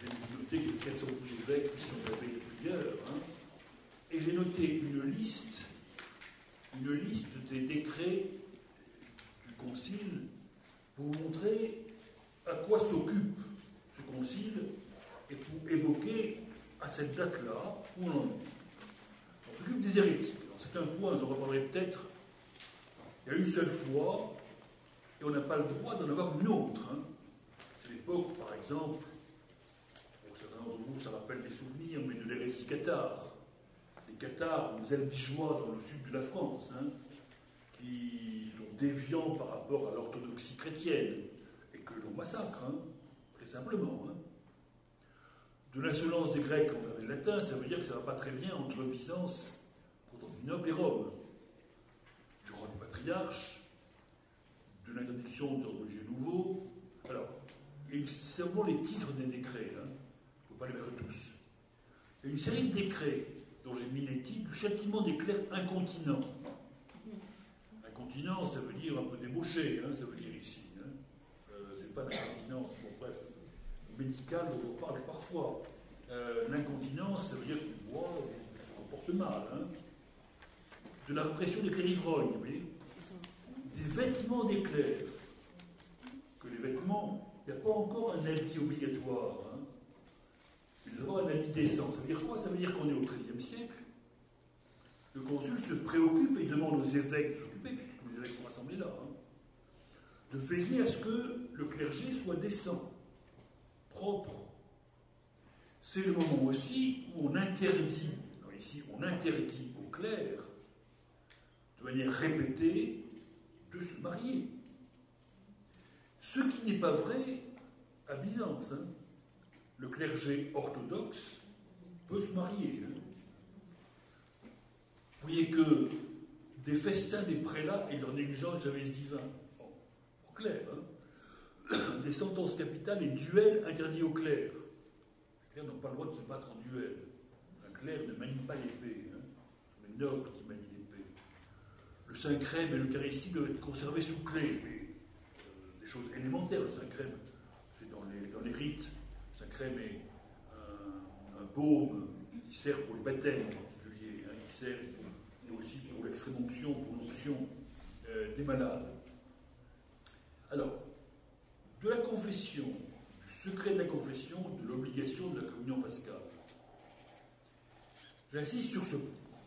J'ai noté qu'il y a quatre cents évêques qui sont abbés de plusieurs, hein. Et j'ai noté une liste une liste des décrets du concile pour vous montrer à quoi s'occupe ce concile et pour évoquer à cette date-là où on en est. On s'occupe des héritiers. C'est un point, j'en reparlerai peut-être. Il y a une seule fois et on n'a pas le droit d'en avoir une autre. Hein. C'est l'époque, par exemple, pour certains d'entre vous, ça rappelle des souvenirs, mais de l'hérésie cathare. Les cathares, les albigeois dans le sud de la France, hein, qui sont déviants par rapport à l'orthodoxie chrétienne et que l'on massacre, hein, très simplement. Hein. De l'insolence des Grecs envers les Latins, ça veut dire que ça ne va pas très bien entre Byzance, Constantinople et Rome. Du roi du patriarche, de l'interdiction de religieux nouveau. Alors, c'est seulement les titres des décrets, hein. Il ne faut pas les mettre tous. Il y a une série de décrets dont j'ai mis les titres, le châtiment des clercs incontinents. Incontinent, ça veut dire un peu débauché, hein, ça veut dire ici. Hein. Euh, c'est pas l'incontinence, bon bref, médicale dont on parle parfois. Euh, l'incontinence, ça veut dire qu'il boit, il se comporte mal. Hein. De la répression des clercs ivrognes, vous voyez. Des vêtements des clercs. Que les vêtements, il n'y a pas encore un habit obligatoire. Hein. Il doit avoir un habit décent. Ça veut dire quoi? Ça veut dire qu'on est au treizième siècle. Le consul se préoccupe et demande aux évêques de s'occuper, puisque tous les évêques sont rassemblés là, hein, de veiller à ce que le clergé soit décent, propre. C'est le moment aussi où on interdit, non, ici, on interdit aux clercs, de manière répétée, de se marier. Ce qui n'est pas vrai à Byzance, hein. Le clergé orthodoxe peut se marier. Vous voyez que des festins des prélats et de leur négligence de service divin, bon, au clair, hein, des sentences capitales et duels interdits aux clercs. Les clercs n'ont pas le droit de se battre en duel. Un clerc ne manie pas l'épée, hein. C'est les nobles qui manient l'épée. Le Saint-Crème et l'Eucharistie doivent être conservés sous clé, mais euh, des choses élémentaires. Le Saint-Crème, c'est dans les, dans les rites. Saint-Crème est un, un baume qui sert pour le baptême en particulier, hein, qui sert pour, et aussi pour l'extrême-onction, pour l'onction euh, des malades. Alors, de la confession, du secret de la confession, de l'obligation de la communion pascale. J'insiste sur ce point.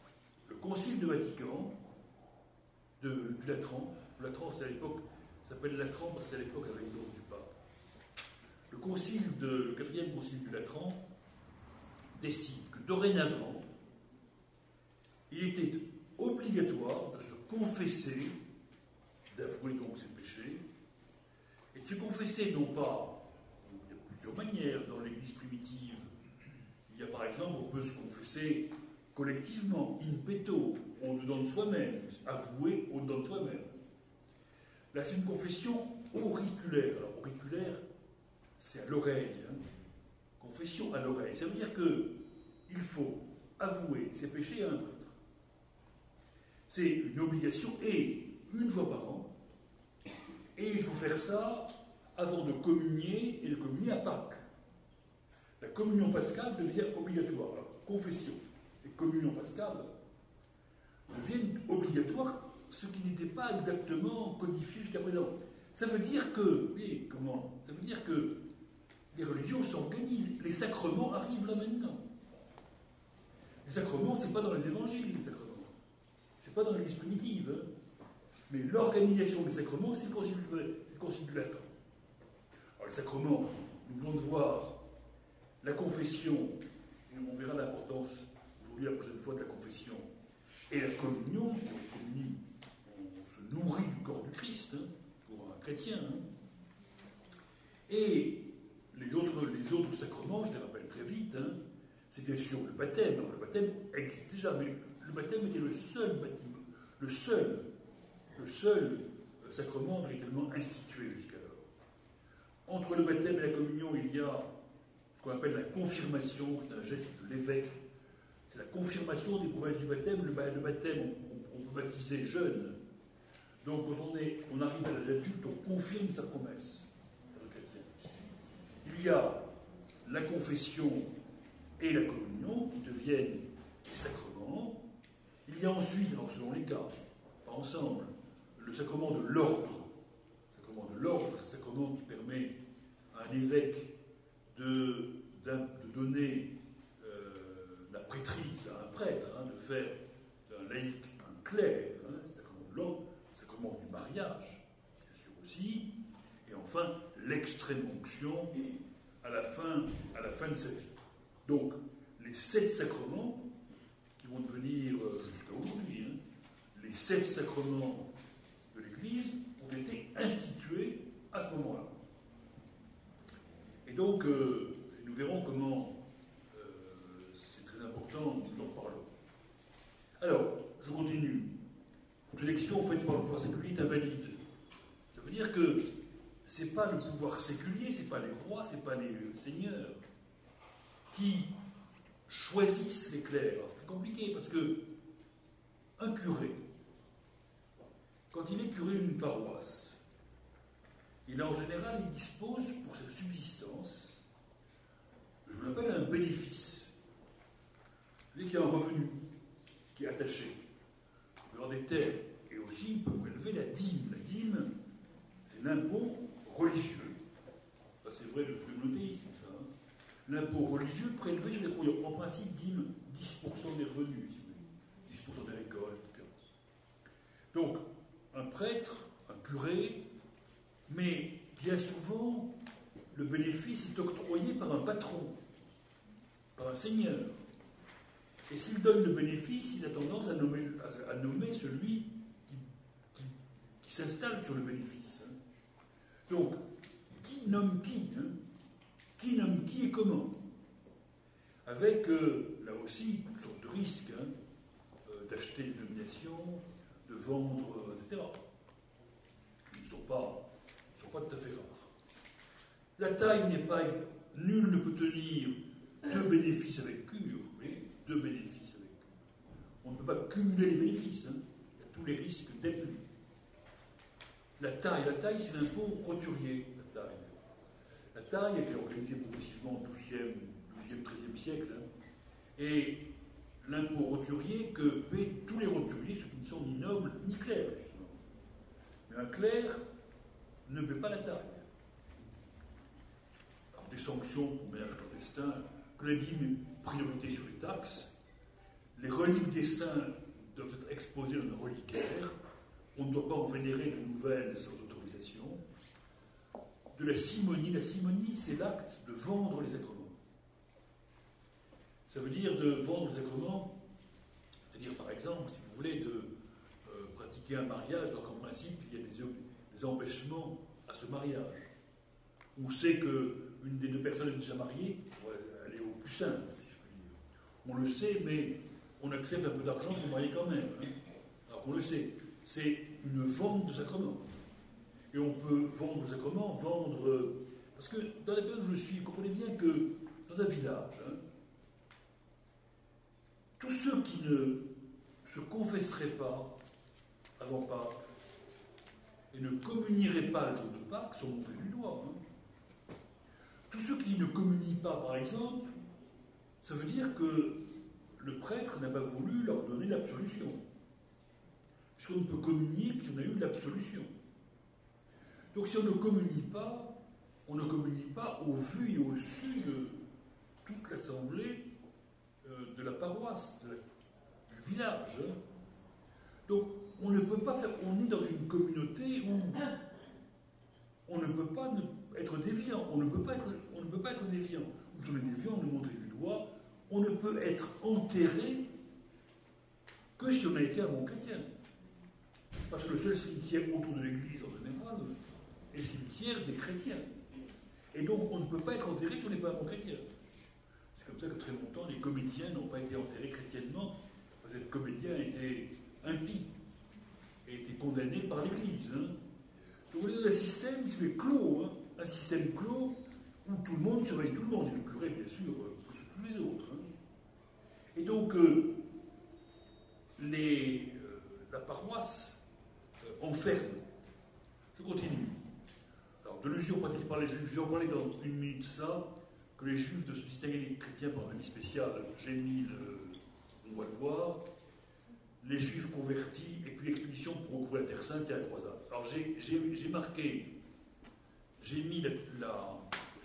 Le Concile de Vatican, de, du Latran, le Latran c'est à l'époque Ça s'appelle Latran parce que c'est à l'époque avec l'autre du pape. Le concile de, le quatrième concile du Latran décide que dorénavant, il était obligatoire de se confesser, d'avouer donc ses péchés, et de se confesser non pas, il y a plusieurs manières dans l'Église primitive. Il y a par exemple, on peut se confesser collectivement, in petto, en dedans de soi-même, avouer en dedans de soi-même. Là, c'est une confession auriculaire. Alors, auriculaire, c'est à l'oreille. Hein. Confession à l'oreille. Ça veut dire qu'il faut avouer ses péchés à un prêtre. C'est une obligation, et une fois par an, et il faut faire ça avant de communier, et de communier à Pâques. La communion pascale devient obligatoire. Alors, confession et communion pascale deviennent obligatoires, ce qui n'était pas exactement codifié jusqu'à présent. Ça veut dire que, et comment ? Ça veut dire que les religions s'organisent, les sacrements arrivent là maintenant. Les sacrements, c'est pas dans les évangiles, les sacrements. C'est pas dans l'Église primitive. Hein. Mais l'organisation des sacrements, c'est le concile du Latran. Alors, les sacrements, nous venons de voir la confession, et on verra l'importance aujourd'hui, la prochaine fois, de la confession, et la communion, qui on communie, on se nourrit du corps du Christ, hein, pour un chrétien, hein. Et les autres, les autres sacrements, je les rappelle très vite, hein, c'est bien sûr le baptême. Alors, le baptême existe déjà, mais le baptême était le seul baptême, le seul, le seul sacrement véritablement institué jusqu'alors. Entre le baptême et la communion, il y a ce qu'on appelle la confirmation, c'est un geste de l'évêque. C'est la confirmation des promesses du baptême. Le baptême, on, on peut baptiser jeune. Donc, quand on, est, on arrive à l'âge adulte, on confirme sa promesse. Il y a la confession et la communion qui deviennent des sacrements. Il y a ensuite, alors selon les cas, pas ensemble, le sacrement de l'ordre. Le sacrement de l'ordre, c'est le sacrement qui permet à un évêque De, de donner euh, la prêtrise à un prêtre, hein, de faire d'un laïc un clerc, hein, le sacrement de l'ordre, le sacrement du mariage, bien sûr aussi, et enfin l'extrême-onction à la fin, à la fin de sa vie. Donc, les sept sacrements qui vont devenir euh, jusqu'à aujourd'hui, hein, les sept sacrements de l'Église ont été institués à ce moment-là. Et donc, euh, nous verrons comment euh, c'est très important, nous en parlons. Alors, je continue. L'élection faite par le pouvoir séculier est invalide. Ça veut dire que ce n'est pas le pouvoir séculier, ce n'est pas les rois, ce n'est pas les seigneurs qui choisissent les clercs. Alors, c'est compliqué parce que un curé, quand il est curé d'une paroisse, et en général, il dispose pour sa subsistance, je l'appelle un bénéfice. C'est-à-dire qu'il y a un revenu qui est attaché dans des terres. Et aussi, il peut prélever la dîme. La dîme, c'est l'impôt religieux. Ça, c'est vrai depuis le monothéisme, ça. Hein. L'impôt religieux prélevé sur les croyants. En principe, dîme dix pour cent des revenus, dix pour cent des récoltes, et cetera. Donc, un prêtre, un curé, mais bien souvent, le bénéfice est octroyé par un patron, par un seigneur. Et s'il donne le bénéfice, il a tendance à nommer, à, à nommer celui qui, qui, qui s'installe sur le bénéfice. Donc, qui nomme qui, hein ? Qui nomme qui et comment ? Avec, euh, là aussi, toutes sortes de risques, hein, euh, d'acheter une nomination, de vendre, euh, et cetera. Ils ne sont pas... pas tout à fait rare. La taille n'est pas... Nul ne peut tenir deux bénéfices avec cure, mais deux bénéfices avec cure. On ne peut pas cumuler les bénéfices. Hein. Il y a tous les risques d'être. La taille, la taille, c'est l'impôt roturier. La taille. La taille a été organisée progressivement au douzième, treizième siècle. Hein. Et l'impôt roturier que paient tous les roturiers, ceux qui ne sont ni nobles, ni clercs, justement. Mais un clerc ne paie pas la taille. Alors, des sanctions pour ménage clandestin, que la dîme est priorité sur les taxes, les reliques des saints doivent être exposées dans un reliquaire, on ne doit pas en vénérer de nouvelles sans autorisation, réalisation de la simonie. La simonie, c'est l'acte de vendre les excréments. Ça veut dire de vendre les excréments, c'est-à-dire par exemple, si vous voulez, de euh, pratiquer un mariage, alors qu'en principe, il y a des, des empêchements à ce mariage. On sait qu'une des deux personnes est déjà mariée, elle est au plus simple, si je peux dire. On le sait, mais on accepte un peu d'argent pour marier quand même. Hein. Alors qu'on le sait. C'est une vente de sacrement. Et on peut vendre le sacrement, vendre... Parce que dans la période où je suis, vous comprenez bien que dans un village, hein, tous ceux qui ne se confesseraient pas avant Pâques et ne communieraient pas le jour de Pâques sont montrés du doigt. Hein. Tous ceux qui ne communient pas, par exemple, ça veut dire que le prêtre n'a pas voulu leur donner l'absolution. Puisqu'on ne peut communier que si on a eu l'absolution. Donc si on ne communie pas, on ne communie pas au vu et au su de toute l'assemblée euh, de la paroisse, de la, du village. Hein. Donc on ne peut pas faire, on est dans une communauté où on ne peut pas être déviant, on ne peut pas être, on ne peut pas être déviant. Quand on est déviant, on nous montre du doigt, on ne peut être enterré que si on a été un bon chrétien. Parce que le seul cimetière autour de l'église en général est le cimetière des chrétiens. Et donc on ne peut pas être enterré si on n'est pas un bon chrétien. C'est comme ça que très longtemps les comédiens n'ont pas été enterrés chrétiennement, parce que le comédien était impie et était condamné par l'église. Hein. Donc on est dans un système qui se fait clos, hein. Un système clos où tout le monde surveille tout le monde, et le curé bien sûr, plus tous les autres. Hein. Et donc euh, les, euh, la paroisse enferme. Je continue. Alors, de l'usure pratiquée par les Juifs, j'ai parlé dans une minute ça, que les Juifs de se distinguer des chrétiens par un avis spécial, j'ai mis le... on va le voir, les Juifs convertis, et puis l'expulsion pour recouvrir la Terre Sainte et la croisade. Alors, j'ai, j'ai, j'ai marqué, j'ai mis la, la...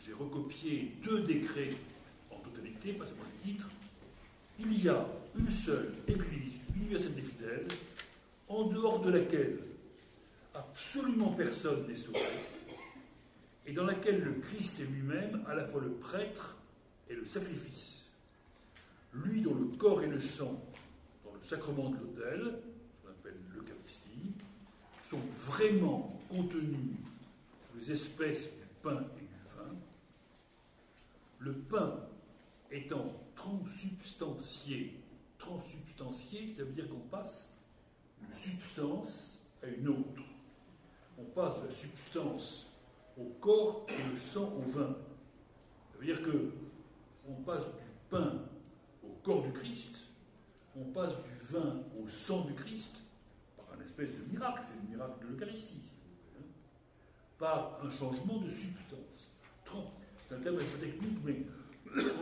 j'ai recopié deux décrets en totalité, pas seulement les titres. Il y a une seule Église universelle des fidèles, en dehors de laquelle absolument personne n'est sauvé, et dans laquelle le Christ est lui-même à la fois le prêtre et le sacrifice. Lui dont le corps et le sang, dans le sacrement de l'autel, qu'on appelle l'Eucharistie, sont vraiment contenus sous les espèces du pain et du vin, le pain étant transubstancié. Transubstancié, ça veut dire qu'on passe une substance à une autre. On passe de la substance au corps et le sang au vin. Ça veut dire que on passe du pain au corps du Christ, on passe du vin au sang du Christ, par un espèce de miracle, c'est le miracle de l'Eucharistie, si vous voulez, hein, par un changement de substance. C'est un terme assez technique, mais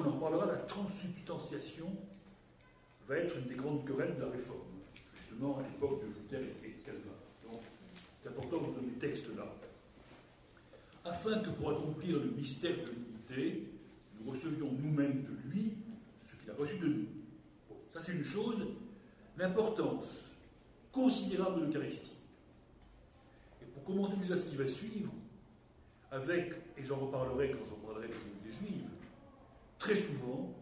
on en parlera, la transsubstantiation va être une des grandes querelles de la Réforme. À l'époque de Luther et de Calvin. Donc, c'est important de donner les textes là. Afin que pour accomplir le mystère de l'unité, nous recevions nous-mêmes de lui ce qu'il a reçu de nous. Bon, ça c'est une chose. L'importance considérable de l'Eucharistie. Et pour commenter déjà ce qui va suivre, avec, et j'en reparlerai quand j'en parlerai des Juifs, très souvent,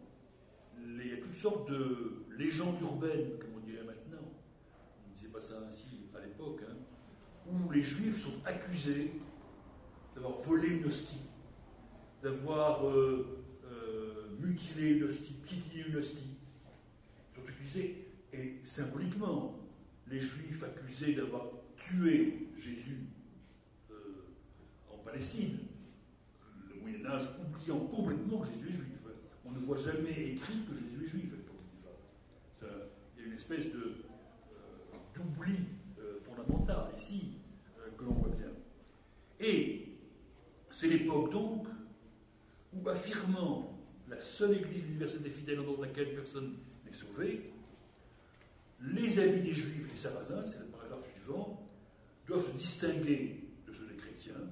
les, il y a toutes sortes de légendes urbaines, comme on dirait maintenant. Pas ça ainsi à l'époque, hein, où les Juifs sont accusés d'avoir volé une hostie, d'avoir euh, euh, mutilé une hostie, piqué une hostie. Ils sont accusés, et symboliquement, les Juifs accusés d'avoir tué Jésus euh, en Palestine, le Moyen-Âge oubliant complètement que Jésus est juif. On ne voit jamais écrit que Jésus est juif à l'époque. Il y a une espèce de oubli euh, fondamental ici euh, que l'on voit bien. Et c'est l'époque donc où, affirmant la seule Église universelle des fidèles dans laquelle personne n'est sauvé, les amis des Juifs, des Sarrasins, c'est le paragraphe suivant, doivent se distinguer de ceux des chrétiens,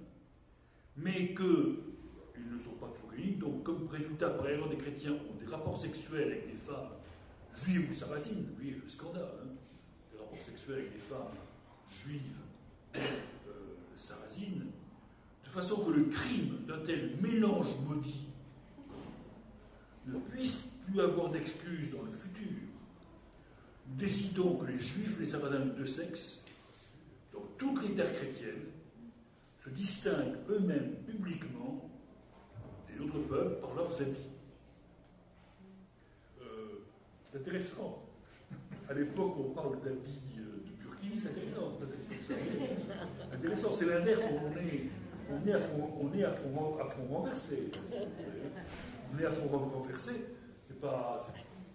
mais qu'ils ne sont pas fournis. Donc comme résultat, par erreur, des chrétiens ont des rapports sexuels avec des femmes juives ou sarrasines, vous voyez le scandale, hein, sexuels avec des femmes juives euh, Sarrazine, de façon que le crime d'un tel mélange maudit ne puisse plus avoir d'excuses dans le futur, nous décidons que les Juifs et les Sarrasins de deux sexes, dans toutes les terres chrétiennes, se distinguent eux-mêmes publiquement des autres peuples par leurs habits. Euh, c'est intéressant. À l'époque, on parle d'habits de Burkini, c'est intéressant. C'est intéressant, c'est l'inverse, on est, on est à fond, on est à fond, à fond renversé. On est à fond renversé, c'est pas...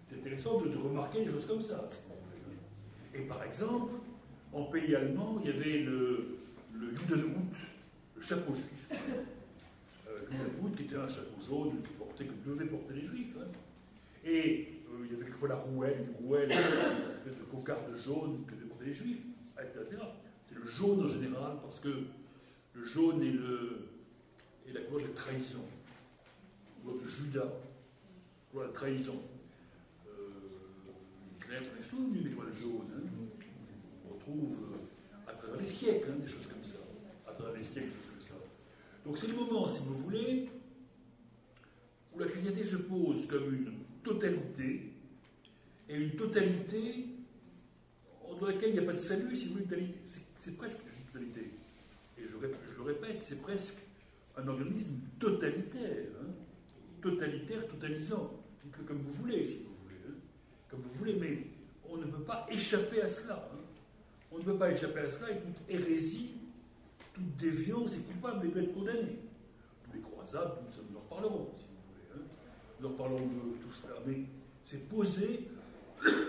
C'est intéressant de, de remarquer des choses comme ça. Et par exemple, en pays allemand, il y avait le, le Judenhut, le chapeau juif. Euh, le Judenhut qui était un chapeau jaune qui portait, que devaient porter les juifs. Hein. Et euh, il y avait quelquefois la rouelle, une rouelle, une espèce de cocarde jaune que devaient porter les juifs, et cetera. C'est le jaune en général, parce que le jaune est, le, est la couleur de trahison, la couleur de Judas, la couleur de trahison. Très souvenu, l'étoile jaune. Hein. On retrouve euh, à travers les siècles hein, des choses comme ça. À travers les siècles, des choses comme ça. Donc c'est le moment, si vous voulez, où la chrétienté se pose comme une totalité, et une totalité dans laquelle il n'y a pas de salut, si vous voulez, c'est presque une totalité. Et je, je le répète, c'est presque un organisme totalitaire, hein. Totalitaire, totalisant. Dites-le comme vous voulez, si vous voulez. Comme vous voulez, mais on ne peut pas échapper à cela. Hein. On ne peut pas échapper à cela et toute hérésie, toute déviance est coupable et peut être condamnée. Tous les croisades, nous en reparlerons, si vous voulez. Hein. Nous en reparlerons de tout cela. Mais c'est posé,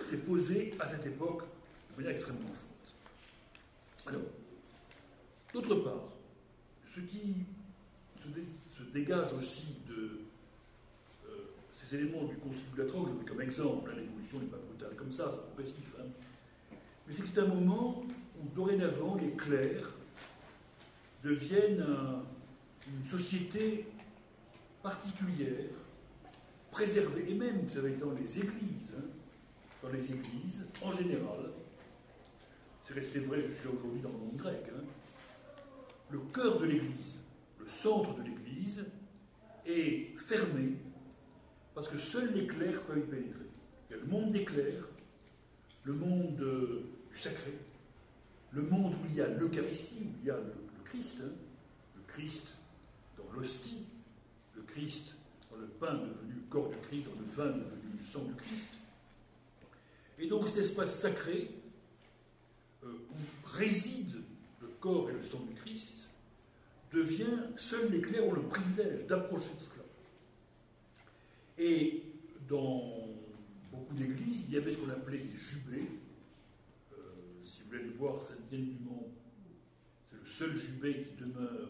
c'est posé à cette époque de manière extrêmement forte. Alors, d'autre part, ce qui se, dé, se dégage aussi de ces éléments du Concile de Latran, que je mets comme exemple, hein, l'évolution n'est pas brutale comme ça, c'est progressif, hein. Mais c'est un moment où dorénavant les clercs deviennent un, une société particulière, préservée, et même, vous savez, dans les églises, hein, dans les églises, en général, c'est resté vrai jusqu'à aujourd'hui dans le monde grec, hein, le cœur de l'église, le centre de l'église, est fermé, parce que seuls les clercs peuvent y pénétrer. Il y a le monde des clercs, le monde euh, sacré, le monde où il y a l'Eucharistie, où il y a le, le Christ, hein, le Christ dans l'hostie, le Christ dans le pain devenu corps du Christ, dans le vin devenu le sang du Christ. Et donc cet espace sacré euh, où réside le corps et le sang du Christ devient, seuls les clercs ont le privilège d'approcher de cela. Et dans beaucoup d'églises, il y avait ce qu'on appelait des jubés. Euh, si vous voulez le voir, Sainte-Vienne-du-Mont, c'est le seul jubé qui demeure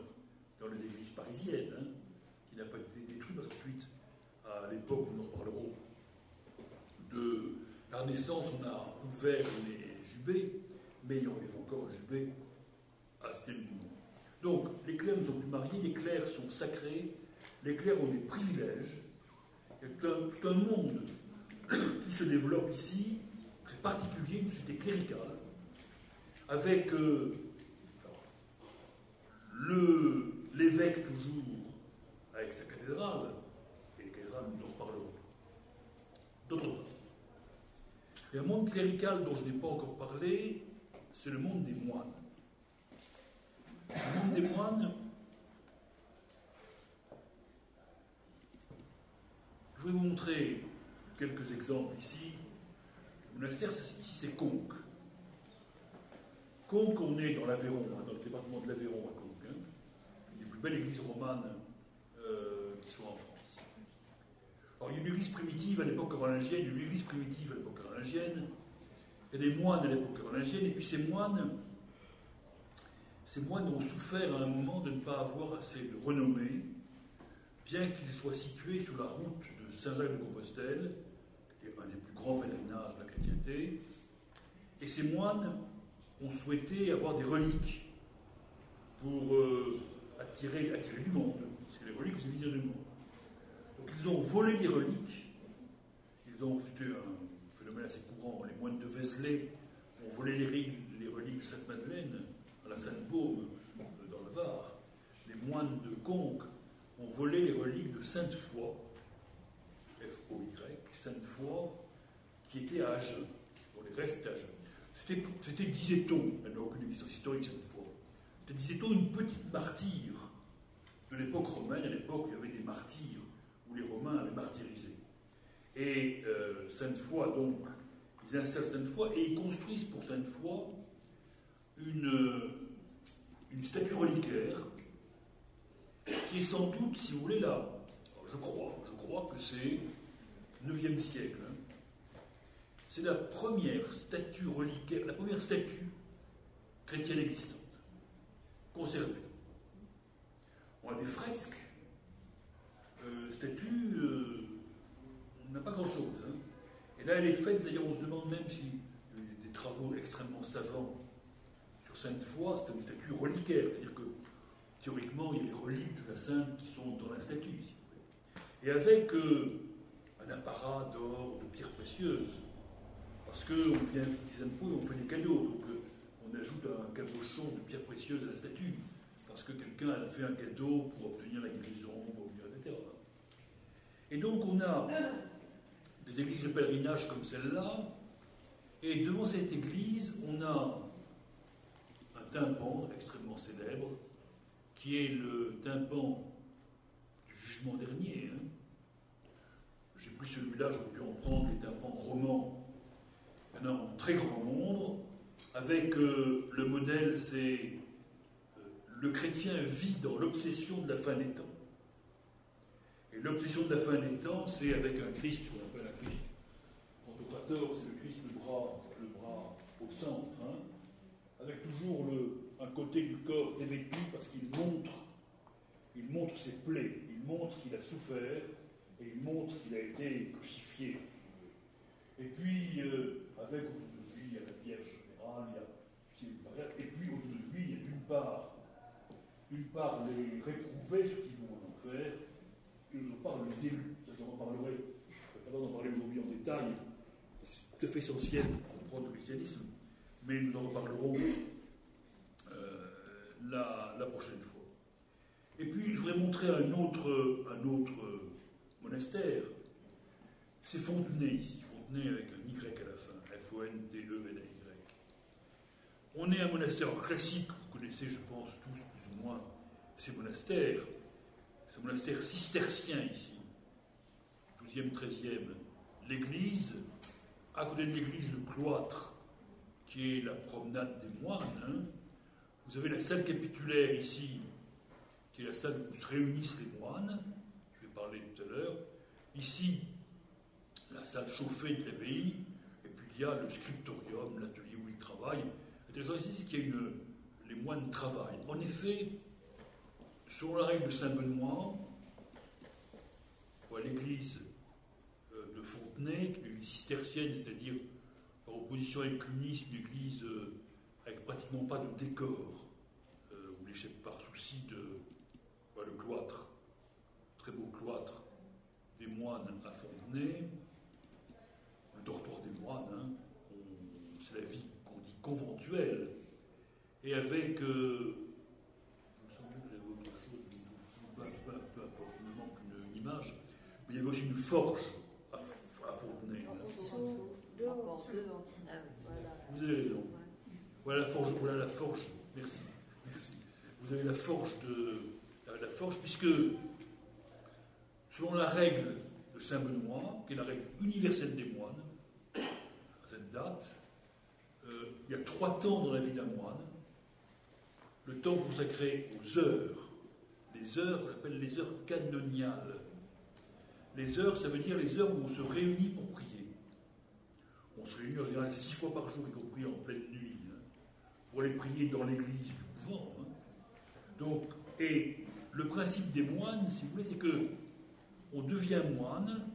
dans les églises parisiennes, hein, qui n'a pas été détruit, parce que suite à l'époque, nous en reparlerons, de la Renaissance, on a ouvert les jubés, mais il y en avait encore un jubé à Sainte-Vienne-du-Mont. Donc, les clercs ne sont plus mariés, les clercs sont sacrés, les clercs ont des privilèges. Il y a tout un, tout un monde qui se développe ici, très particulier, une société cléricale, avec euh, l'évêque toujours, avec sa cathédrale, et les cathédrales, nous en reparlerons. D'autre part, il y a un monde clérical dont je n'ai pas encore parlé, c'est le monde des moines. Le monde des moines, je vais vous montrer quelques exemples ici. Le monastère, ici, c'est Conques. Conques, on est dans l'Aveyron, hein, dans le département de l'Aveyron à Conques. Hein. Une des plus belles églises romanes euh, qui sont en France. Alors, il y a une église primitive à l'époque carolingienne, il y a une église primitive à l'époque carolingienne, il y a des moines à l'époque carolingienne, et puis ces moines, ces moines ont souffert à un moment de ne pas avoir assez de renommée, bien qu'ils soient situés sur la route de Saint-Jacques-de-Compostelle, qui est un des plus grands pèlerinages de la chrétienté, et ces moines ont souhaité avoir des reliques pour euh, attirer, attirer du monde. C'est les reliques, c'est l'idée du monde. Donc ils ont volé des reliques. Ils ont, c'était un phénomène assez courant. Les moines de Vézelay ont volé les, les reliques de Sainte-Madeleine, à la Sainte-Baume, dans moines de Conques ont volé les reliques de Sainte-Foy, F O Y, Sainte-Foy, qui était à Agen, pour les restes à Agen. C'était, disait-on, elle n'a aucune existence historique, Sainte-Foy, c'était, disait-on, une petite martyre de l'époque romaine, à l'époque où il y avait des martyrs, où les Romains avaient martyrisé. Et euh, Sainte-Foy, donc, ils installent Sainte-Foy et ils construisent pour Sainte-Foy une, une statue reliquaire qui est sans doute, si vous voulez, là, je crois, je crois que c'est le neuvième siècle. Hein. C'est la première statue reliquaire, la première statue chrétienne existante, conservée. On a des fresques, euh, statues, euh, on n'a pas grand-chose. Hein. Et là, elle est faite, d'ailleurs, on se demande même si il y a eu des travaux extrêmement savants sur Sainte-Foy, c'est une statue reliquaire, c'est-à-dire que théoriquement, il y a les reliques de la sainte qui sont dans la statue, si vous voulez. Et avec euh, un apparat d'or, de pierres précieuses, parce qu'on vient des impôts et on fait des cadeaux, donc euh, on ajoute un cabochon de pierres précieuses à la statue, parce que quelqu'un a fait un cadeau pour obtenir la guérison, pour obtenir, et cetera. Et donc on a des églises de pèlerinage comme celle-là, et devant cette église, on a un tympan extrêmement célèbre, qui est le tympan du jugement dernier. Hein. J'ai pris celui-là, j'aurais pu en prendre les tympans romans. Il y en a un très grand nombre, avec euh, le modèle, c'est euh, le chrétien vit dans l'obsession de la fin des temps. Et l'obsession de la fin des temps, c'est avec un Christ, on appelle un Christ contemplateur, c'est le Christ le bras, le bras au centre, hein, avec toujours le, un côté du corps dévêtu parce qu'il montre, il montre ses plaies, il montre qu'il a souffert et il montre qu'il a été crucifié. Et puis, euh, avec autour de lui, il y a la Vierge générale, il y a Maria, et puis autour de lui, il y a d'une part, d'une part les réprouvés, ceux qui vont en enfer. Nous en parlons les élus, ça j'en reparlerai, je n'ai pas besoin d'en parler aujourd'hui en détail, c'est tout à fait essentiel pour comprendre le christianisme, mais nous en reparlerons euh, la, la prochaine fois. Et puis je voudrais montrer un autre, un autre monastère, c'est Fontenay ici, Fontenay avec un Y à la fin, F O N T E N A Y. On est un monastère classique, vous connaissez je pense tous plus ou moins ces monastères. C'est un monastère cistercien ici, douzième, treizième. L'église, à côté de l'église, le cloître, qui est la promenade des moines. Hein. Vous avez la salle capitulaire ici, qui est la salle où se réunissent les moines, je vais parler tout à l'heure. Ici, la salle chauffée de l'abbaye, et puis il y a le scriptorium, l'atelier où ils travaillent. L'intéressant ici, c'est qu'il y a une... les moines travaillent. En effet, selon la règle de Saint-Benoît, l'église de Fontenay, une église cistercienne, c'est-à-dire par opposition avec Cluny, une église avec pratiquement pas de décor, où les chefs, par souci de le cloître, très beau cloître des moines à Fontenay, le dortoir des moines, hein, c'est la vie qu'on dit conventuelle, et avec. Euh, Image, mais il y avait aussi une forge à, à Fontenay. Vous avez raison. Voilà la forge, voilà la forge, merci, merci. Vous avez la forge de la forge, puisque selon la règle de Saint-Benoît, qui est la règle universelle des moines, à cette date, euh, il y a trois temps dans la vie d'un moine. Le temps consacré aux heures, les heures qu'on appelle les heures canoniales. Les heures, ça veut dire les heures où on se réunit pour prier. On se réunit en général six fois par jour, y compris en pleine nuit, hein, pour aller prier dans l'église du couvent. Hein. Donc, et le principe des moines, si vous voulez, c'est que on devient moine,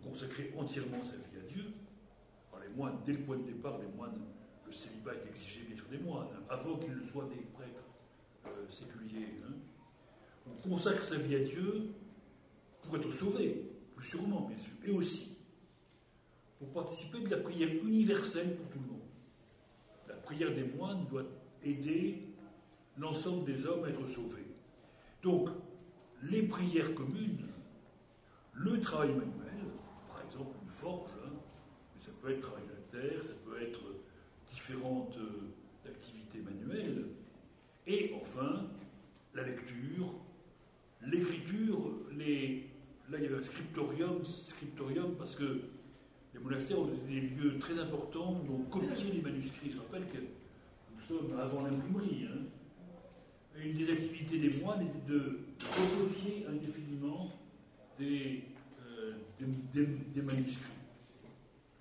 pour consacrer entièrement sa vie à Dieu. Alors les moines, dès le point de départ, les moines, le célibat est exigé bien sûr des moines, hein, avant qu'ils ne soient des prêtres euh, séculiers. Hein. On consacre sa vie à Dieu. Pour être sauvé, plus sûrement, bien sûr, et aussi pour participer de la prière universelle pour tout le monde. La prière des moines doit aider l'ensemble des hommes à être sauvés. Donc, les prières communes, le travail manuel, par exemple une forge, hein, mais ça peut être travail de la terre, ça peut être différentes euh, activités manuelles, et enfin, la lecture, l'écriture, les... là il y avait un scriptorium, scriptorium parce que les monastères ont été des lieux très importants où on copiait les manuscrits. Je rappelle que nous sommes avant l'imprimerie. Hein. Une des activités des moines était de recopier indéfiniment des, euh, des, des, des manuscrits.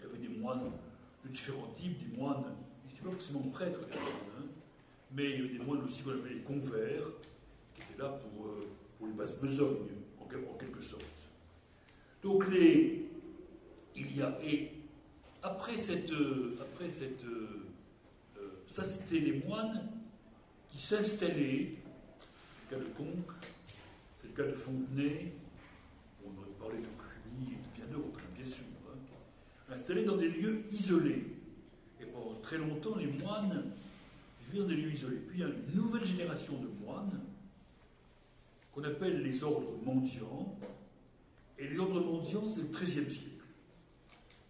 Il y avait des moines de différents types, des moines, ils n'étaient pas forcément prêtres, les moines, hein, mais il y avait des moines aussi qu'on appelait les convers, qui étaient là pour, euh, pour les basses besognes, en, en quelque sorte. Donc les... Il y a, et après cette, euh, après cette, euh, euh, ça c'était les moines qui s'installaient, c'est le cas de Conques, c'est le cas de Fontenay, on aurait parlé de Cluny et bien d'autres, bien sûr, hein, installés dans des lieux isolés. Et pendant très longtemps, les moines vivaient dans des lieux isolés. Puis il y a une nouvelle génération de moines, qu'on appelle les ordres mendiants, et les ordres mendiants, c'est le treizième siècle.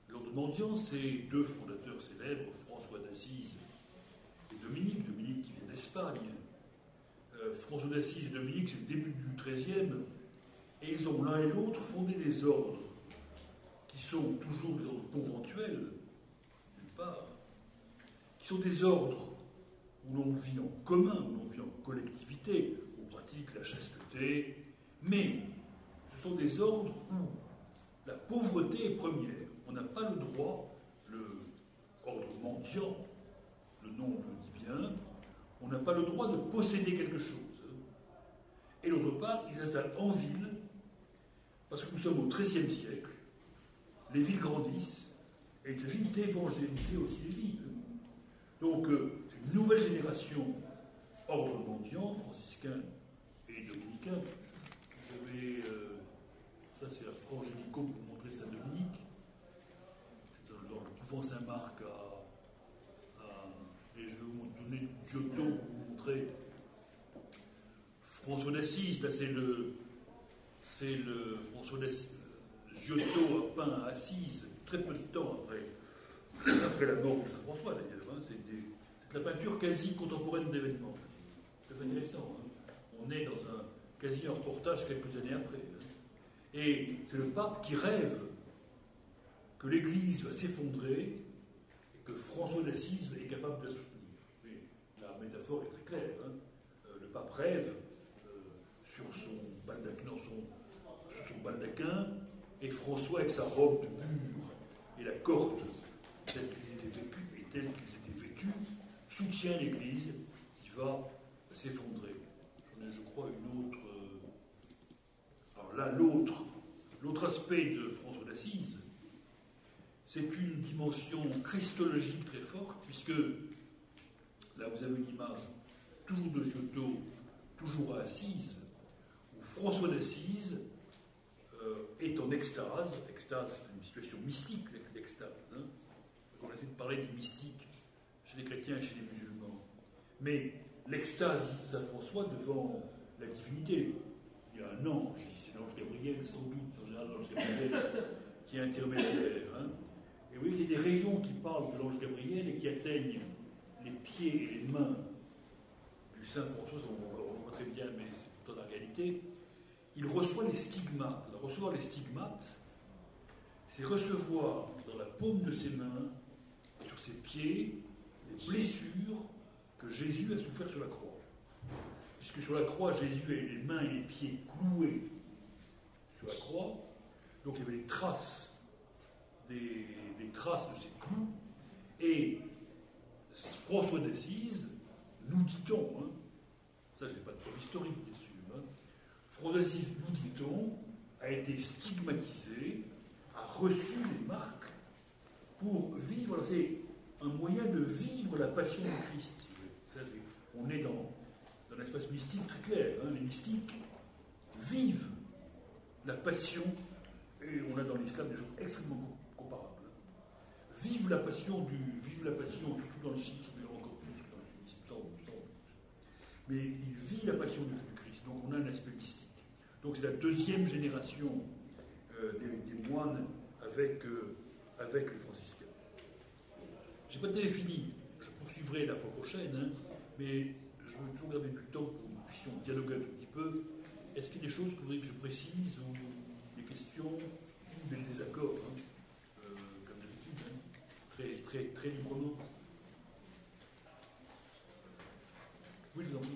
L'ordre mendiant, c'est deux fondateurs célèbres, François d'Assise et Dominique, Dominique qui vient d'Espagne. Euh, François d'Assise et Dominique, c'est le début du treizième, et ils ont l'un et l'autre fondé des ordres, qui sont toujours des ordres conventuels, d'une part, qui sont des ordres où l'on vit en commun, où l'on vit en collectivité, où on pratique la chasteté, mais ce sont des ordres où la pauvreté est première. On n'a pas le droit, l'ordre mendiant, le nom le dit bien, on n'a pas le droit de posséder quelque chose. Et d'autre part, ils installent en ville, parce que nous sommes au treizième siècle, les villes grandissent, et il s'agit d'évangéliser aussi les villes. Donc, une nouvelle génération, ordre mendiant, franciscain et dominicain, vous avez, euh, ça c'est la Frangélico pour montrer Saint-Dominique, dans le couvent Saint-Marc, à, à, et je vais vous donner du Giotto pour vous montrer François d'Assise. Là, c'est le, c'est le François d'Assise. Giotto a peint à Assise très peu de temps après, après la mort de Saint François, d'ailleurs. Hein, c'est de la peinture quasi contemporaine d'événements. C'est intéressant. Hein. On est dans un quasi un reportage quelques années après. Hein. Et c'est le pape qui rêve que l'Église va s'effondrer et que François d'Assise est capable de la soutenir. Mais la métaphore est très claire. Hein. Euh, le pape rêve euh, sur son baldaquin, non, son, sur son baldaquin, et François avec sa robe de mur et la corde telle qu'ils étaient vêtus et telle qu'ils étaient vêtus soutient l'Église qui va s'effondrer. J'en ai, je crois, une autre. Euh... Alors là, l'autre, l'autre aspect de François d'Assise. C'est une dimension christologique très forte, puisque là vous avez une image toujours de Giotto, toujours à Assise, où François d'Assise euh, est en extase. Extase, c'est une situation mystique, l'extase. Hein. On essaie de parler du mystique chez les chrétiens et chez les musulmans. Mais l'extase de Saint François devant la divinité. Il y a un ange, c'est l'ange Gabriel, sans doute, en général l'ange Gabriel, qui est intermédiaire. Hein. Et oui, il y a des rayons qui parlent de l'ange Gabriel et qui atteignent les pieds et les mains du Saint François, on le voit très bien, mais c'est plutôt la réalité. Il reçoit les stigmates. Alors, recevoir les stigmates, c'est recevoir dans la paume de ses mains, sur ses pieds, les blessures que Jésus a souffert sur la croix. Puisque sur la croix, Jésus a eu les mains et les pieds cloués sur la croix, donc il y avait les traces. Des, des traces de ces clous, et François d'Assise, nous dit-on, hein, ça j'ai pas de preuve historique dessus, hein, François d'Assise, nous dit-on, a été stigmatisé, a reçu les marques pour vivre, c'est un moyen de vivre la passion du Christ. Ça, c'est, on est dans, dans l'espace mystique très clair, hein, les mystiques vivent la passion, et on a dans l'islam des choses extrêmement courtes. Vive la passion du, vive la passion surtout dans le schisme, mais encore plus dans le schisme, sans doute. Mais il vit la passion du Christ. Donc on a un aspect mystique. Donc c'est la deuxième génération euh, des, des moines avec, euh, avec les franciscains. J'ai pas fini, je poursuivrai la fois prochaine, hein, mais je veux toujours garder du temps pour que nous puissions dialoguer un tout petit peu. Est-ce qu'il y a des choses que vous voulez que je précise, ou des questions, ou des désaccords, hein, euh, comme d'habitude, hein, très, très, très librement. Oui, je vous en prie.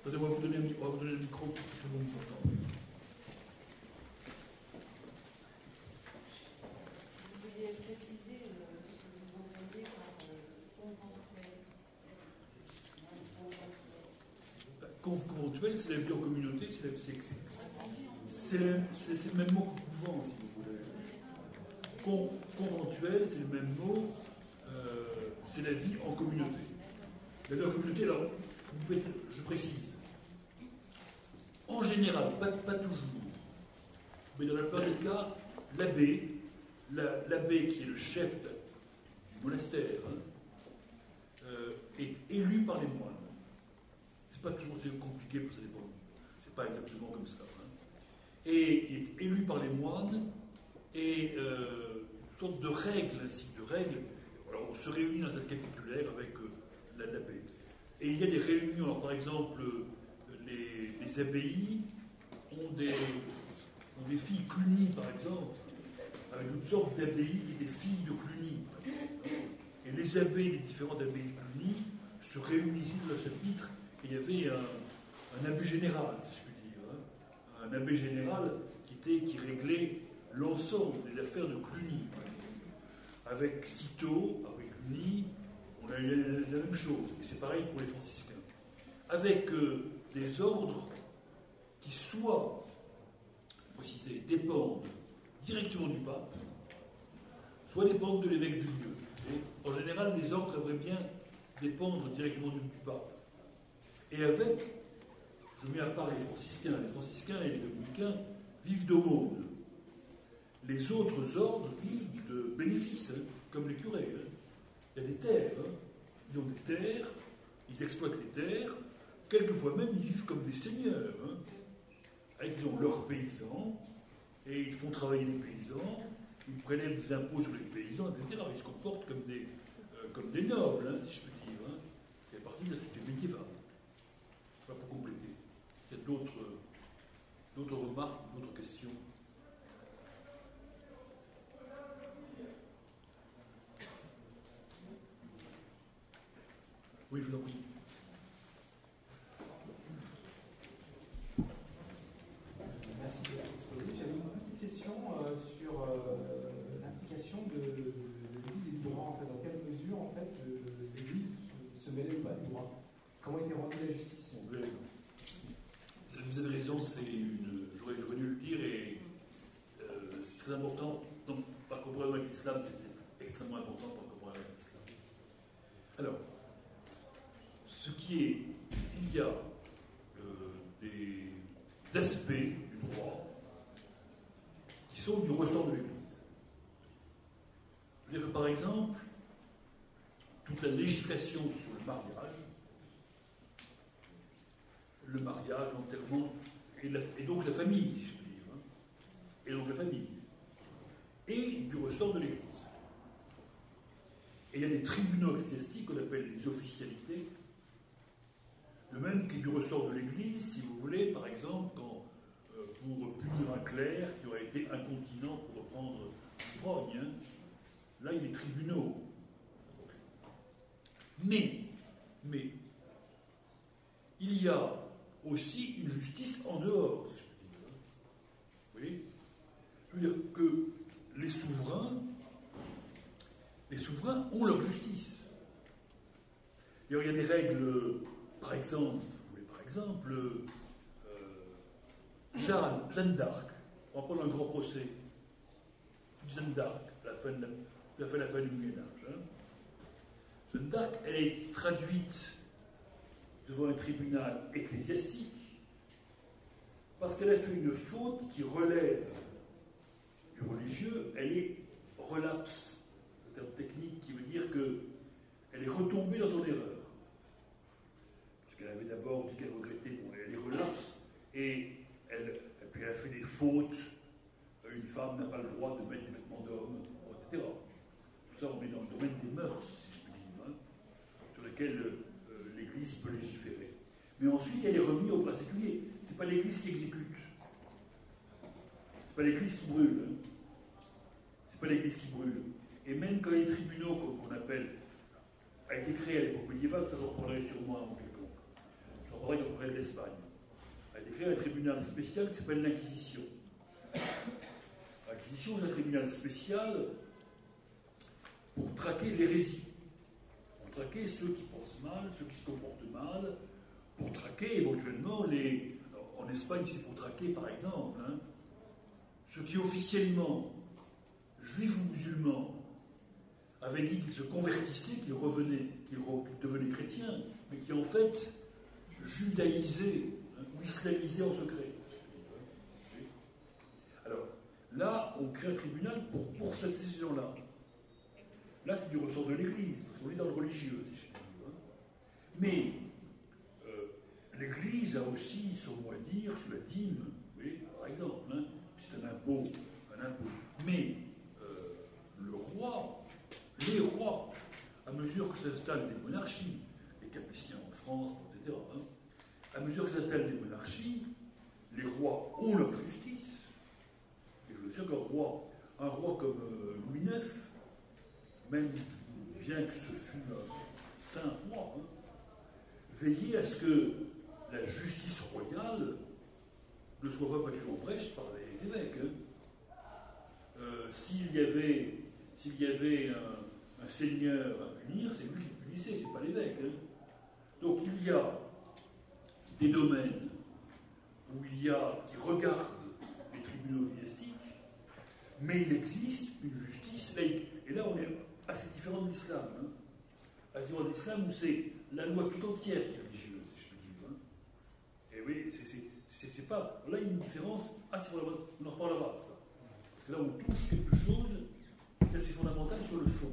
Attendez, on va vous donner le micro, on va vous donner le micro, c'est bon, vous entendez. Je voulais préciser euh, ce que vous entendez par euh, conventuel. Conventuel, c'est la vie en communauté, c'est le même mot que couvent, si vous voulez. Con, conventuel, c'est le même mot, euh, c'est la vie en communauté. La vie en communauté, alors, vous pouvez, je précise, en général, pas, pas toujours, mais dans la plupart des cas, l'abbé, La, l'abbé, qui est le chef du monastère, hein, euh, est élu par les moines. C'est pas toujours compliqué pour ça, dépend. C'est pas exactement comme ça. Hein. Et il est élu par les moines, et euh, une sorte de règles, ainsi de règles. Alors on se réunit dans un capitulaire avec euh, l'abbé. Et il y a des réunions. Alors, par exemple, les, les abbayes ont des, ont des filles clunies, par exemple, avec une sorte d'abbaye qui est des filles de Cluny. Et les abbés, les différentes abbayes de Cluny, se réunissaient dans le chapitre, et il y avait un, un abbé général, si je puis dire, hein, un abbé général qui, était, qui réglait l'ensemble des affaires de Cluny. Avec Citeaux, avec Cluny, on a eu la, la, la même chose, et c'est pareil pour les franciscains. Avec euh, des ordres qui soit, précisé, dépendent directement du pape, soit dépendent de l'évêque du lieu. Et en général, les ordres aimeraient bien dépendre directement du, du pape. Et avec, je mets à part les franciscains, les franciscains et les dominicains vivent d'aumône. Les autres ordres vivent de bénéfices, hein, comme les curés. Hein. Il y a des terres, hein. Ils ont des terres, ils exploitent les terres, quelquefois même ils vivent comme des seigneurs. Hein. Avec, ils ont leurs paysans, et ils font travailler les paysans, ils prélèvent des impôts sur les paysans, et cetera. Ils se comportent comme des, euh, comme des nobles, hein, si je peux dire. Hein. C'est parti de la société médiévale. Pas pour compléter. Il y a d'autres, d'autres remarques, d'autres questions. Oui, je vous en prie. Merci de l'exposé. J'avais une petite question euh, sur euh, l'implication de, de, de l'Église et du droit. En fait, dans quelle mesure, en fait, l'Église se, se mêlait ou pas du droit? Comment était rendue la justice? Vous avez raison, c'est une. J'aurais dû le dire, et euh, c'est très important. Donc, par comparaison avec l'islam, c'est extrêmement important par comparaison avec l'islam. Alors, ce qui est, il y a euh, des aspects du droit qui sont du ressort de l'Église. C'est-à-dire que, par exemple, toute la législation sur le mariage, le mariage, l'enterrement, et, la, et donc la famille, si je puis dire, hein, et donc la famille, est du ressort de l'Église. Et il y a des tribunaux ecclésiastiques qu'on appelle les officialités. Le même qui est du ressort de l'Église, si vous voulez, par exemple, quand, euh, pour punir un clerc qui aurait été incontinent pour reprendre une grogne, hein, là, il y a des tribunaux. Mais, mais, il y a aussi une justice en dehors, si je peux dire. Vous voyez ? C'est-à-dire que les souverains, les souverains ont leur justice. D'ailleurs, il y a des règles. Par exemple, si vous voulez, par exemple, euh, Jeanne, Jeanne d'Arc, on va prendre un grand procès. Jeanne d'Arc, la fin de la, la, la fin du Moyen Âge. Hein. Jeanne d'Arc, elle est traduite devant un tribunal ecclésiastique parce qu'elle a fait une faute qui relève du religieux. Elle est relapse, le terme technique qui veut dire que elle est retombée dans son erreur. Elle avait d'abord dit qu'elle haute, une femme n'a pas le droit de mettre des vêtements d'homme, et cetera. Tout ça, on est dans le domaine des mœurs, si je puis dire, hein, sur lesquelles euh, l'Église peut légiférer. Mais ensuite, elle est remise aux particuliers. Ce n'est pas l'Église qui exécute. Ce n'est pas l'Église qui brûle. Hein. Ce n'est pas l'Église qui brûle. Et même quand les tribunaux, comme on appelle, a été créé à l'époque médiévale, ça j'en reprendrai sur moi en quelconque. J'en reprendrai dans le problème de l'Espagne. A été créé un tribunal spécial qui s'appelle l'Inquisition. L'Inquisition est un tribunal spécial pour traquer l'hérésie. Pour traquer ceux qui pensent mal, ceux qui se comportent mal, pour traquer éventuellement les... Alors, en Espagne, c'est pour traquer, par exemple, hein, ceux qui officiellement, juifs ou musulmans, avaient dit qu'ils se convertissaient, qu'ils revenaient, qu'ils devenaient chrétiens, mais qui en fait judaïsaient hein, ou islamisaient en secret. Alors, là, on crée un tribunal pour pourchasser ces gens-là. Là, c'est du ressort de l'Église, parce qu'on est dans le religieux. Mais euh, l'Église a aussi son mot à dire sur la dîme, vous voyez, par exemple, hein, c'est un impôt, un impôt. Mais euh, le roi... Les rois, à mesure que s'installent des monarchies, les Capétiens en France, et cetera, hein, à mesure que s'installent des monarchies, les rois ont leur justice. Et je le sais qu'un roi, un roi comme euh, Louis neuf, même bien que ce fût un saint roi, hein, veillait à ce que la justice royale ne soit pas battue en brèche par les évêques. Hein. Euh, s'il y avait, s'il y avait un un seigneur à punir, c'est lui qui le punissait, c'est pas l'évêque. Hein. Donc il y a des domaines où il y a, qui regardent les tribunaux ecclésiastiques, mais il existe une justice laïque. Et là, on est assez différent de l'islam. Hein. Assez différent de l'islam où c'est la loi tout entière qui est religieuse, si je puis dire. Hein. Et oui, c'est pas... Là, il y a une différence assez fondamentale. On en reparlera, ça. Parce que là, on touche quelque chose qui est assez fondamental sur le fond.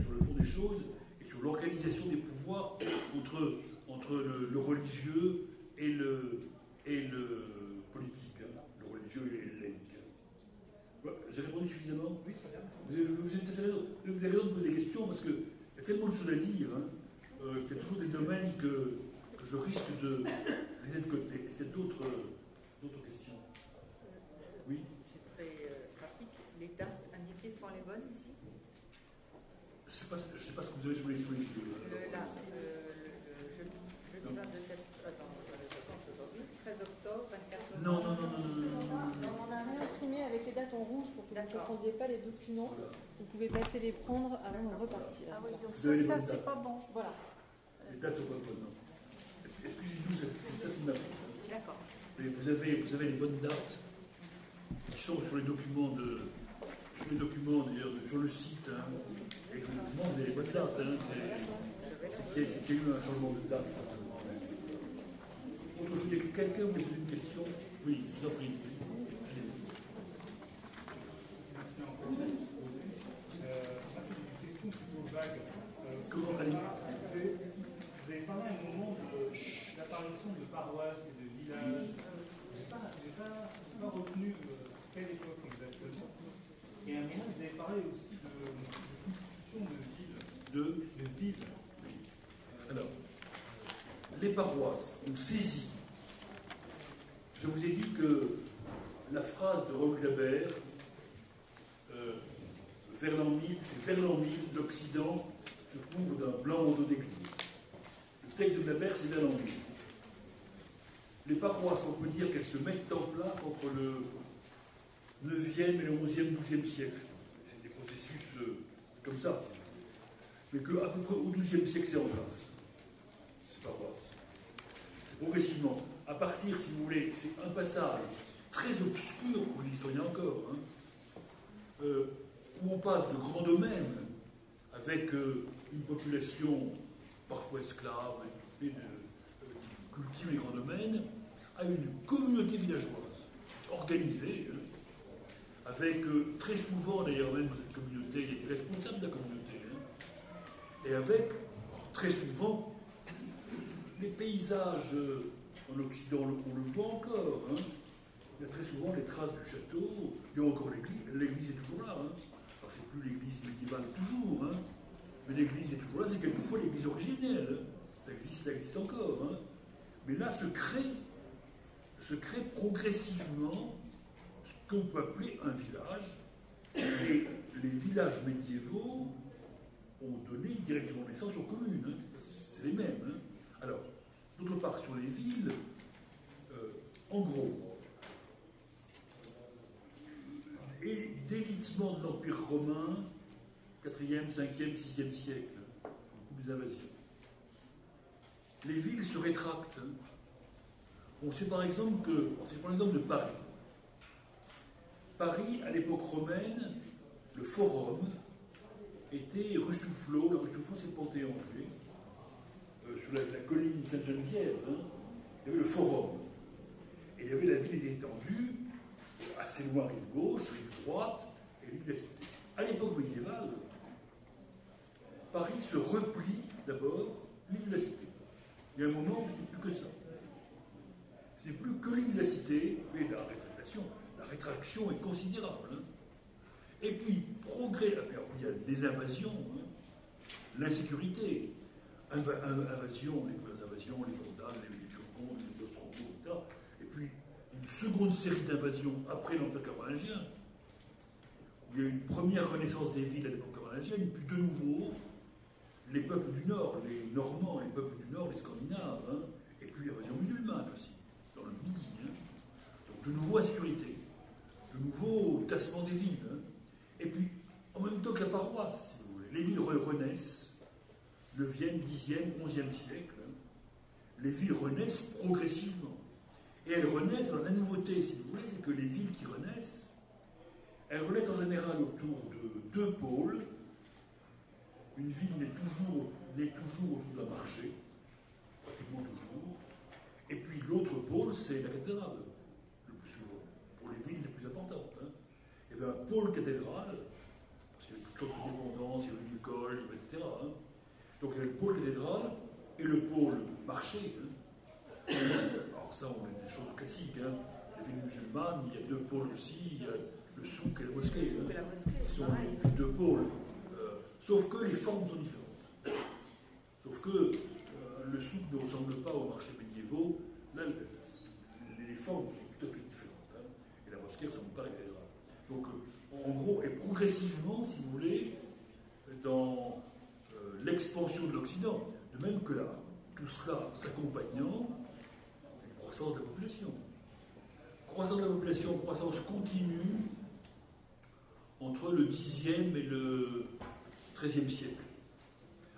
Sur le fond des choses et sur l'organisation des pouvoirs entre, entre le, le religieux et le, et le politique, hein, le religieux et le laïque. Voilà, j'ai répondu suffisamment? Oui, vous avez, vous avez tout à fait raison. Vous avez raison de poser des questions parce qu'il y a tellement de choses à dire hein, euh, qu'il y a toujours des domaines que, que je risque de laisser de côté. Est-ce qu'il y a d'autres d'autres questions? Oui. C'est très pratique. Les dates indiquées sont les bonnes ici? Je ne sais, sais pas ce que vous avez sur les vidéos. Le, là, le jeudi vingt-deux septembre, attends, je aujourd'hui, treize octobre, vingt-quatre octobre. Non, non, non, non. On en a rien imprimé avec les dates en rouge pour que vous ne confondiez pas les documents. Voilà. Vous pouvez passer les prendre avant de repartir. Ah oui, donc ça, ça c'est pas bon. Voilà. Les dates sont pas bonnes, non. Excusez-nous, ça c'est une affaire. D'accord. Vous avez, vous avez les bonnes dates qui sont sur les documents de. Sur les documents, d'ailleurs, sur le site, hein, et sur le monde, les bonnes dates, hein, c'est qu'il y a eu un changement de date, ça. Autre chose, est-ce que quelqu'un vous pose une question? Oui, je vous en prie. Allez-y. C'est une question plutôt vague. Comment allez-y? Vous avez parlé à un moment de l'apparition de paroisses et de villages. Je n'ai pas retenu quelle époque exactement. Et à un moment, vous avez parlé aussi de, de construction de villes. De, de villes. Alors, les paroisses ont saisi. Je vous ai dit que la phrase de Raoul Dabert, euh, vers l'an mille, c'est vers l'an mille, l'Occident se couvre d'un blanc bandeau d'église. Le texte de Dabert, c'est vers l'an mille. Les paroisses, on peut dire qu'elles se mettent en place contre le neuvième et le onzième, douzième siècle. C'est des processus euh, comme ça. Mais qu'à peu près au douzième siècle, c'est en place. C'est pas vrai. C'est progressivement. À partir, si vous voulez, c'est un passage très obscur pour les historiens encore, hein, euh, où on passe de grands domaines avec euh, une population parfois esclave, et, et de, euh, qui cultive les grands domaines, à une communauté villageoise organisée. Hein, avec euh, très souvent, d'ailleurs même dans cette communauté, il y a des responsables de la communauté, hein, et avec, très souvent, les paysages, euh, en Occident, on le voit encore, hein, il y a très souvent les traces du château, il y a encore l'église, l'église est toujours là, hein. Alors c'est plus l'église médiévale toujours, hein. Mais l'église est toujours là, c'est quelquefois l'église originelle, hein. Ça existe, ça existe encore, hein. Mais là se crée, se crée progressivement ce qu'on peut appeler un village, et les villages médiévaux ont donné directement naissance aux communes, hein. C'est les mêmes, hein. Alors, d'autre part, sur les villes, euh, en gros, et délitement de l'Empire romain, quatrième, cinquième, sixième siècle, les invasions. Les villes se rétractent. On sait par exemple que, on sait par exemple de Paris. Paris, à l'époque romaine, le forum était rue Soufflot, la rue Soufflot c'est le Panthéon, euh, sur la, la colline Sainte-Geneviève, hein, il y avait le forum. Et il y avait la ville étendue, assez loin, rive gauche, rive droite, et l'île de la Cité. À l'époque médiévale, Paris se replie d'abord l'île de la Cité. Il y a un moment où c'est plus que ça. C'est plus que l'île de la Cité, mais la rétractation, la rétraction est considérable. Hein. Et puis, progrès, il y a des invasions, hein. L'insécurité, Inva invasion, les premières invasions, les Vandales, les Turcons, les Ostrogoths, et cetera. Et puis, une seconde série d'invasions après l'Empire carolingien. Il y a une première renaissance des villes à l'époque carolingienne, puis de nouveau, les peuples du Nord, les Normands, les peuples du Nord, les Scandinaves, hein, et puis l'invasion musulmane aussi, dans le Midi. Hein. Donc de nouveau, insécurité, de nouveau, tassement des villes. Hein. Et puis, en même temps que la paroisse, si vous voulez, les villes renaissent, deviennent dixième, onzième siècle. Hein. Les villes renaissent progressivement. Et elles renaissent, alors la nouveauté, si vous voulez, c'est que les villes qui renaissent, elles renaissent en général autour de deux pôles. Une ville n'est toujours, toujours autour d'un marché, pratiquement toujours. Et puis l'autre pôle, c'est la cathédrale, le plus souvent, pour les villes les plus importantes. Hein. Il y avait un pôle cathédrale, parce qu'il y avait toute sorte de dépendances, il y avait une école, et cetera. Hein. Donc il y avait le pôle cathédrale et le pôle marché. Hein. Alors ça, on a des choses classiques, hein. Les villes musulmanes, il y a deux pôles aussi, il y a le souk et la mosquée. Le souk et la mosquée, hein. Ce sont les deux pôles, euh, sauf que les formes sont différentes. Sauf que euh, le souk ne ressemble pas aux marchés médiévaux, là, les, les formes sont tout à fait différentes, hein. Et la mosquée ne ressemble pas à la cathédrale. Donc, euh, en gros, et progressivement, si vous voulez, dans euh, l'expansion de l'Occident, de même que là, tout cela s'accompagnant, croissance de la population. Croissance de la population, croissance continue entre le dixième et le treizième siècle.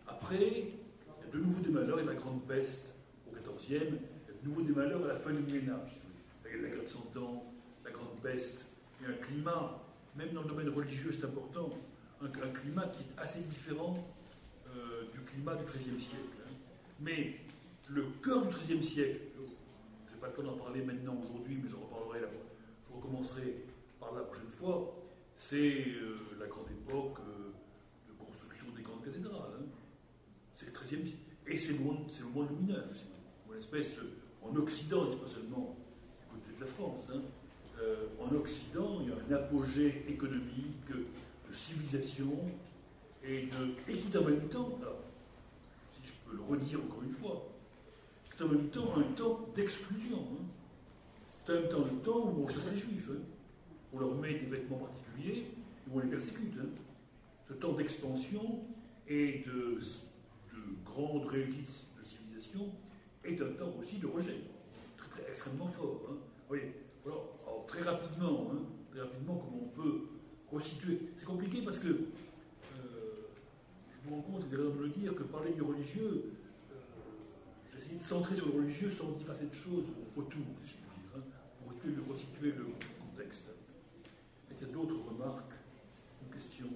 Après, il y a de nouveau des malheurs et la grande peste au quatorzième, il y a de nouveau des malheurs à la fin du Moyen-Âge. La guerre de Cent Ans, la grande peste, il y a un climat, même dans le domaine religieux c'est important, un, un climat qui est assez différent euh, du climat du treizième siècle. Hein. Mais le cœur du treizième siècle, pas le temps d'en parler maintenant aujourd'hui, mais je reparlerai, là, je recommencerai par la prochaine fois, c'est euh, la grande époque euh, de construction des grandes cathédrales. Hein. C'est le treizième siècle. Et c'est le moment de Louis neuf. Une espèce, en Occident, et pas seulement du côté de la France, hein, euh, en Occident, il y a un apogée économique, de civilisation, et, de, et qui est en même temps, là, si je peux le redire encore une fois, c'est en même temps un temps d'exclusion. Hein. C'est en même temps un temps où on chasse les juifs. Hein. On leur met des vêtements particuliers et on les persécute. Hein. Ce temps d'expansion et de, de grande réussite de civilisation est un temps aussi de rejet. Très, très, extrêmement fort. Hein. Vous voyez, alors, alors, très rapidement, hein, très rapidement, comment on peut resituer. C'est compliqué parce que euh, je me rends compte, et d'ailleurs de le dire, que parler du religieux, j'essaie de centrer sur le religieux sans dire assez de choses autour, si je puis dire, hein, pour essayer de restituer le contexte. Est-ce qu'il y a d'autres remarques ou questions?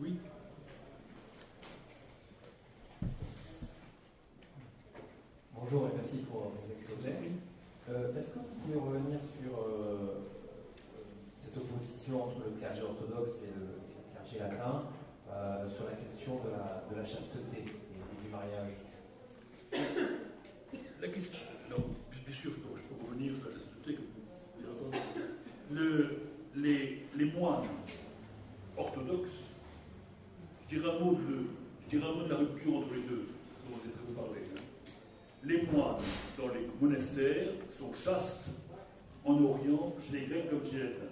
Oui. Bonjour et merci pour vos exposés. Euh, Est-ce que vous pouvez revenir sur euh, cette opposition entre le clergé orthodoxe et le clergé latin euh, sur la question de la, de la chasteté et du mariage? La question, alors, bien sûr, je peux, je peux revenir sur la chasteté que vous avez entendue. le, les, les moines orthodoxes, je dirais un mot de, je dirais un mot de la rupture entre les deux, dont j'ai très peu parlé. Hein. Les moines dans les monastères sont chastes en Orient, chez les Grecs comme chez les Latins.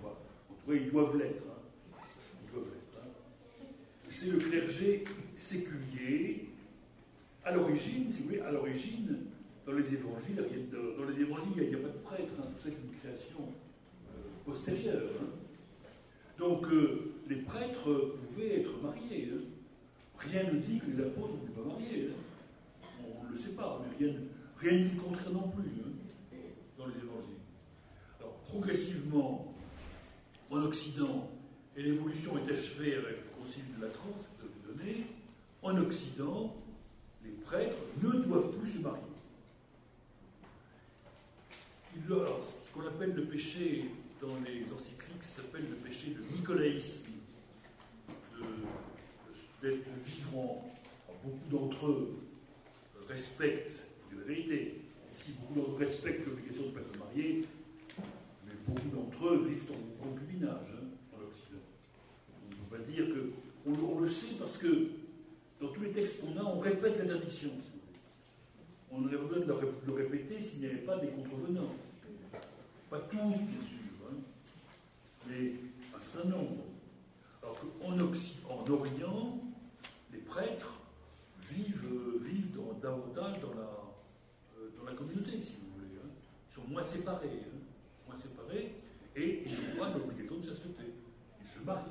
Enfin, en tout cas, ils doivent l'être. Hein. Ils doivent l'être. Hein. C'est le clergé séculier. À l'origine, si vous voulez, à l'origine, dans les évangiles, dans les évangiles, il n'y a, a pas de prêtre, hein. Tout ça c'est une création euh, postérieure. Hein. Donc euh, les prêtres pouvaient être mariés. Hein. Rien ne dit que les apôtres ne pouvaient pas marier. Hein. On le sépare, mais rien, rien ne dit le contraire non plus hein, dans les évangiles. Alors progressivement, en Occident, et l'évolution est achevée avec le Concile de Latran, c'est vous donner, en Occident, les prêtres ne doivent plus se marier. Alors, ce qu'on appelle le péché dans les encycliques s'appelle le péché de nicolaïsme, d'être vivant. Alors, beaucoup d'entre eux respectent, c'est la vérité, si beaucoup d'entre eux respectent l'obligation de ne pas se marier, mais beaucoup d'entre eux vivent en concubinage hein, dans l'Occident. On ne peut pas dire que. On, on le sait parce que dans tous les textes qu'on a, on répète l'interdiction. On aurait besoin de le répéter s'il n'y avait pas des contrevenants. Pas tous, bien sûr, hein, mais un certain nombre. Alors qu'en en Orient, les prêtres vivent, euh, vivent dans, davantage dans la, euh, dans la communauté, si vous voulez. Hein. Ils sont moins séparés, hein, moins séparés, et ils n'ont pas l'obligation de chasteté. Ils se marient.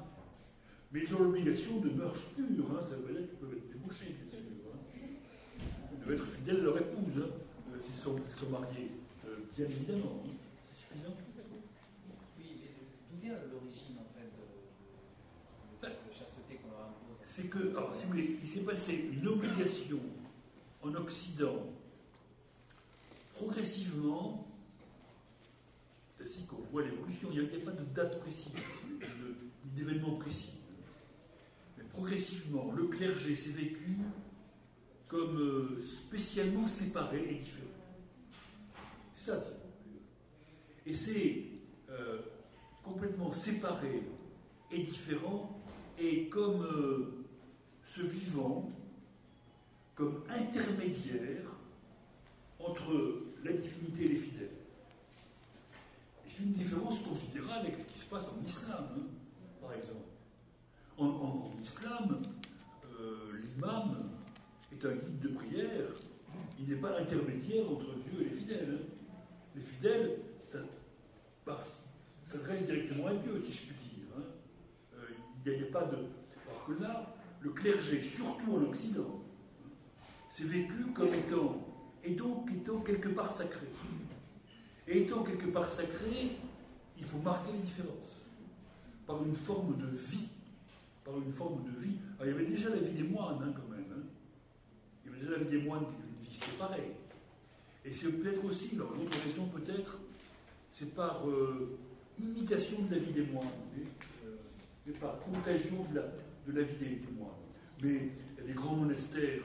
Mais ils ont l'obligation de mœurs pures, hein, ça veut dire qu'ils peuvent être débauchés, bien sûr. Hein. Ils doivent être fidèles à leur épouse, hein, euh, s'ils sont, sont mariés, euh, bien évidemment. Hein. C'est suffisant. Oui, mais d'où vient l'origine, en fait, de, de, de, de cette chasteté qu'on leur impose? C'est que, alors, si vous voulez, il s'est passé une obligation en Occident, progressivement, c'est ainsi qu'on voit l'évolution, il n'y a pas de date précise, d'événement précis. Progressivement, le clergé s'est vécu comme spécialement séparé et différent. Ça, c'est Et c'est euh, complètement séparé et différent, et comme euh, ce vivant, comme intermédiaire entre la divinité et les fidèles. C'est une différence considérable avec ce qui se passe en islam, hein, par exemple. En, en, en islam, euh, l'imam est un guide de prière, il n'est pas l'intermédiaire entre Dieu et les fidèles. Hein. Les fidèles s'adressent directement à Dieu, si je puis dire. Hein. Euh, il n'y a, a pas de. Alors que là, le clergé, surtout en Occident, s'est vécu comme étant, et donc étant quelque part sacré. Et étant quelque part sacré, il faut marquer les différences par une forme de vie. Par une forme de vie. Alors, il y avait déjà la vie des moines, hein, quand même. Hein. Il y avait déjà la vie des moines, une vie séparée. Et c'est peut-être aussi, alors l'autre question peut-être, c'est par euh, imitation de la vie des moines, et, euh, et par contagion de la, de la vie des, des moines. Mais il y a des grands monastères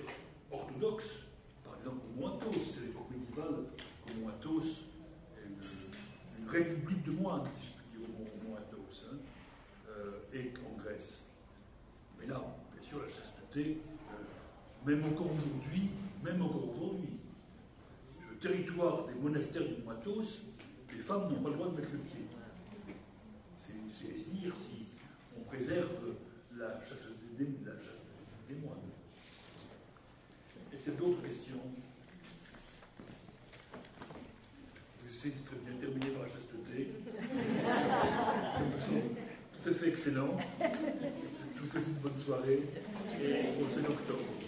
orthodoxes, par exemple au Mointos, c'est l'époque médiévale, au Mointos, une, une république de moines, si je puis dire, au Mointos, hein, euh, et en Grèce. Mais là, bien sûr, la chasteté, euh, même encore aujourd'hui, même encore aujourd'hui, le territoire des monastères du Mointos, les femmes n'ont pas le droit de mettre le pied. C'est dire si on préserve la chasteté des, la chasteté des moines. Est-ce qu'il y a d'autres questions? Je sais que c'est très bien terminé par la chasteté. Tout à fait excellent. Je vous souhaite une bonne soirée et au cinq octobre.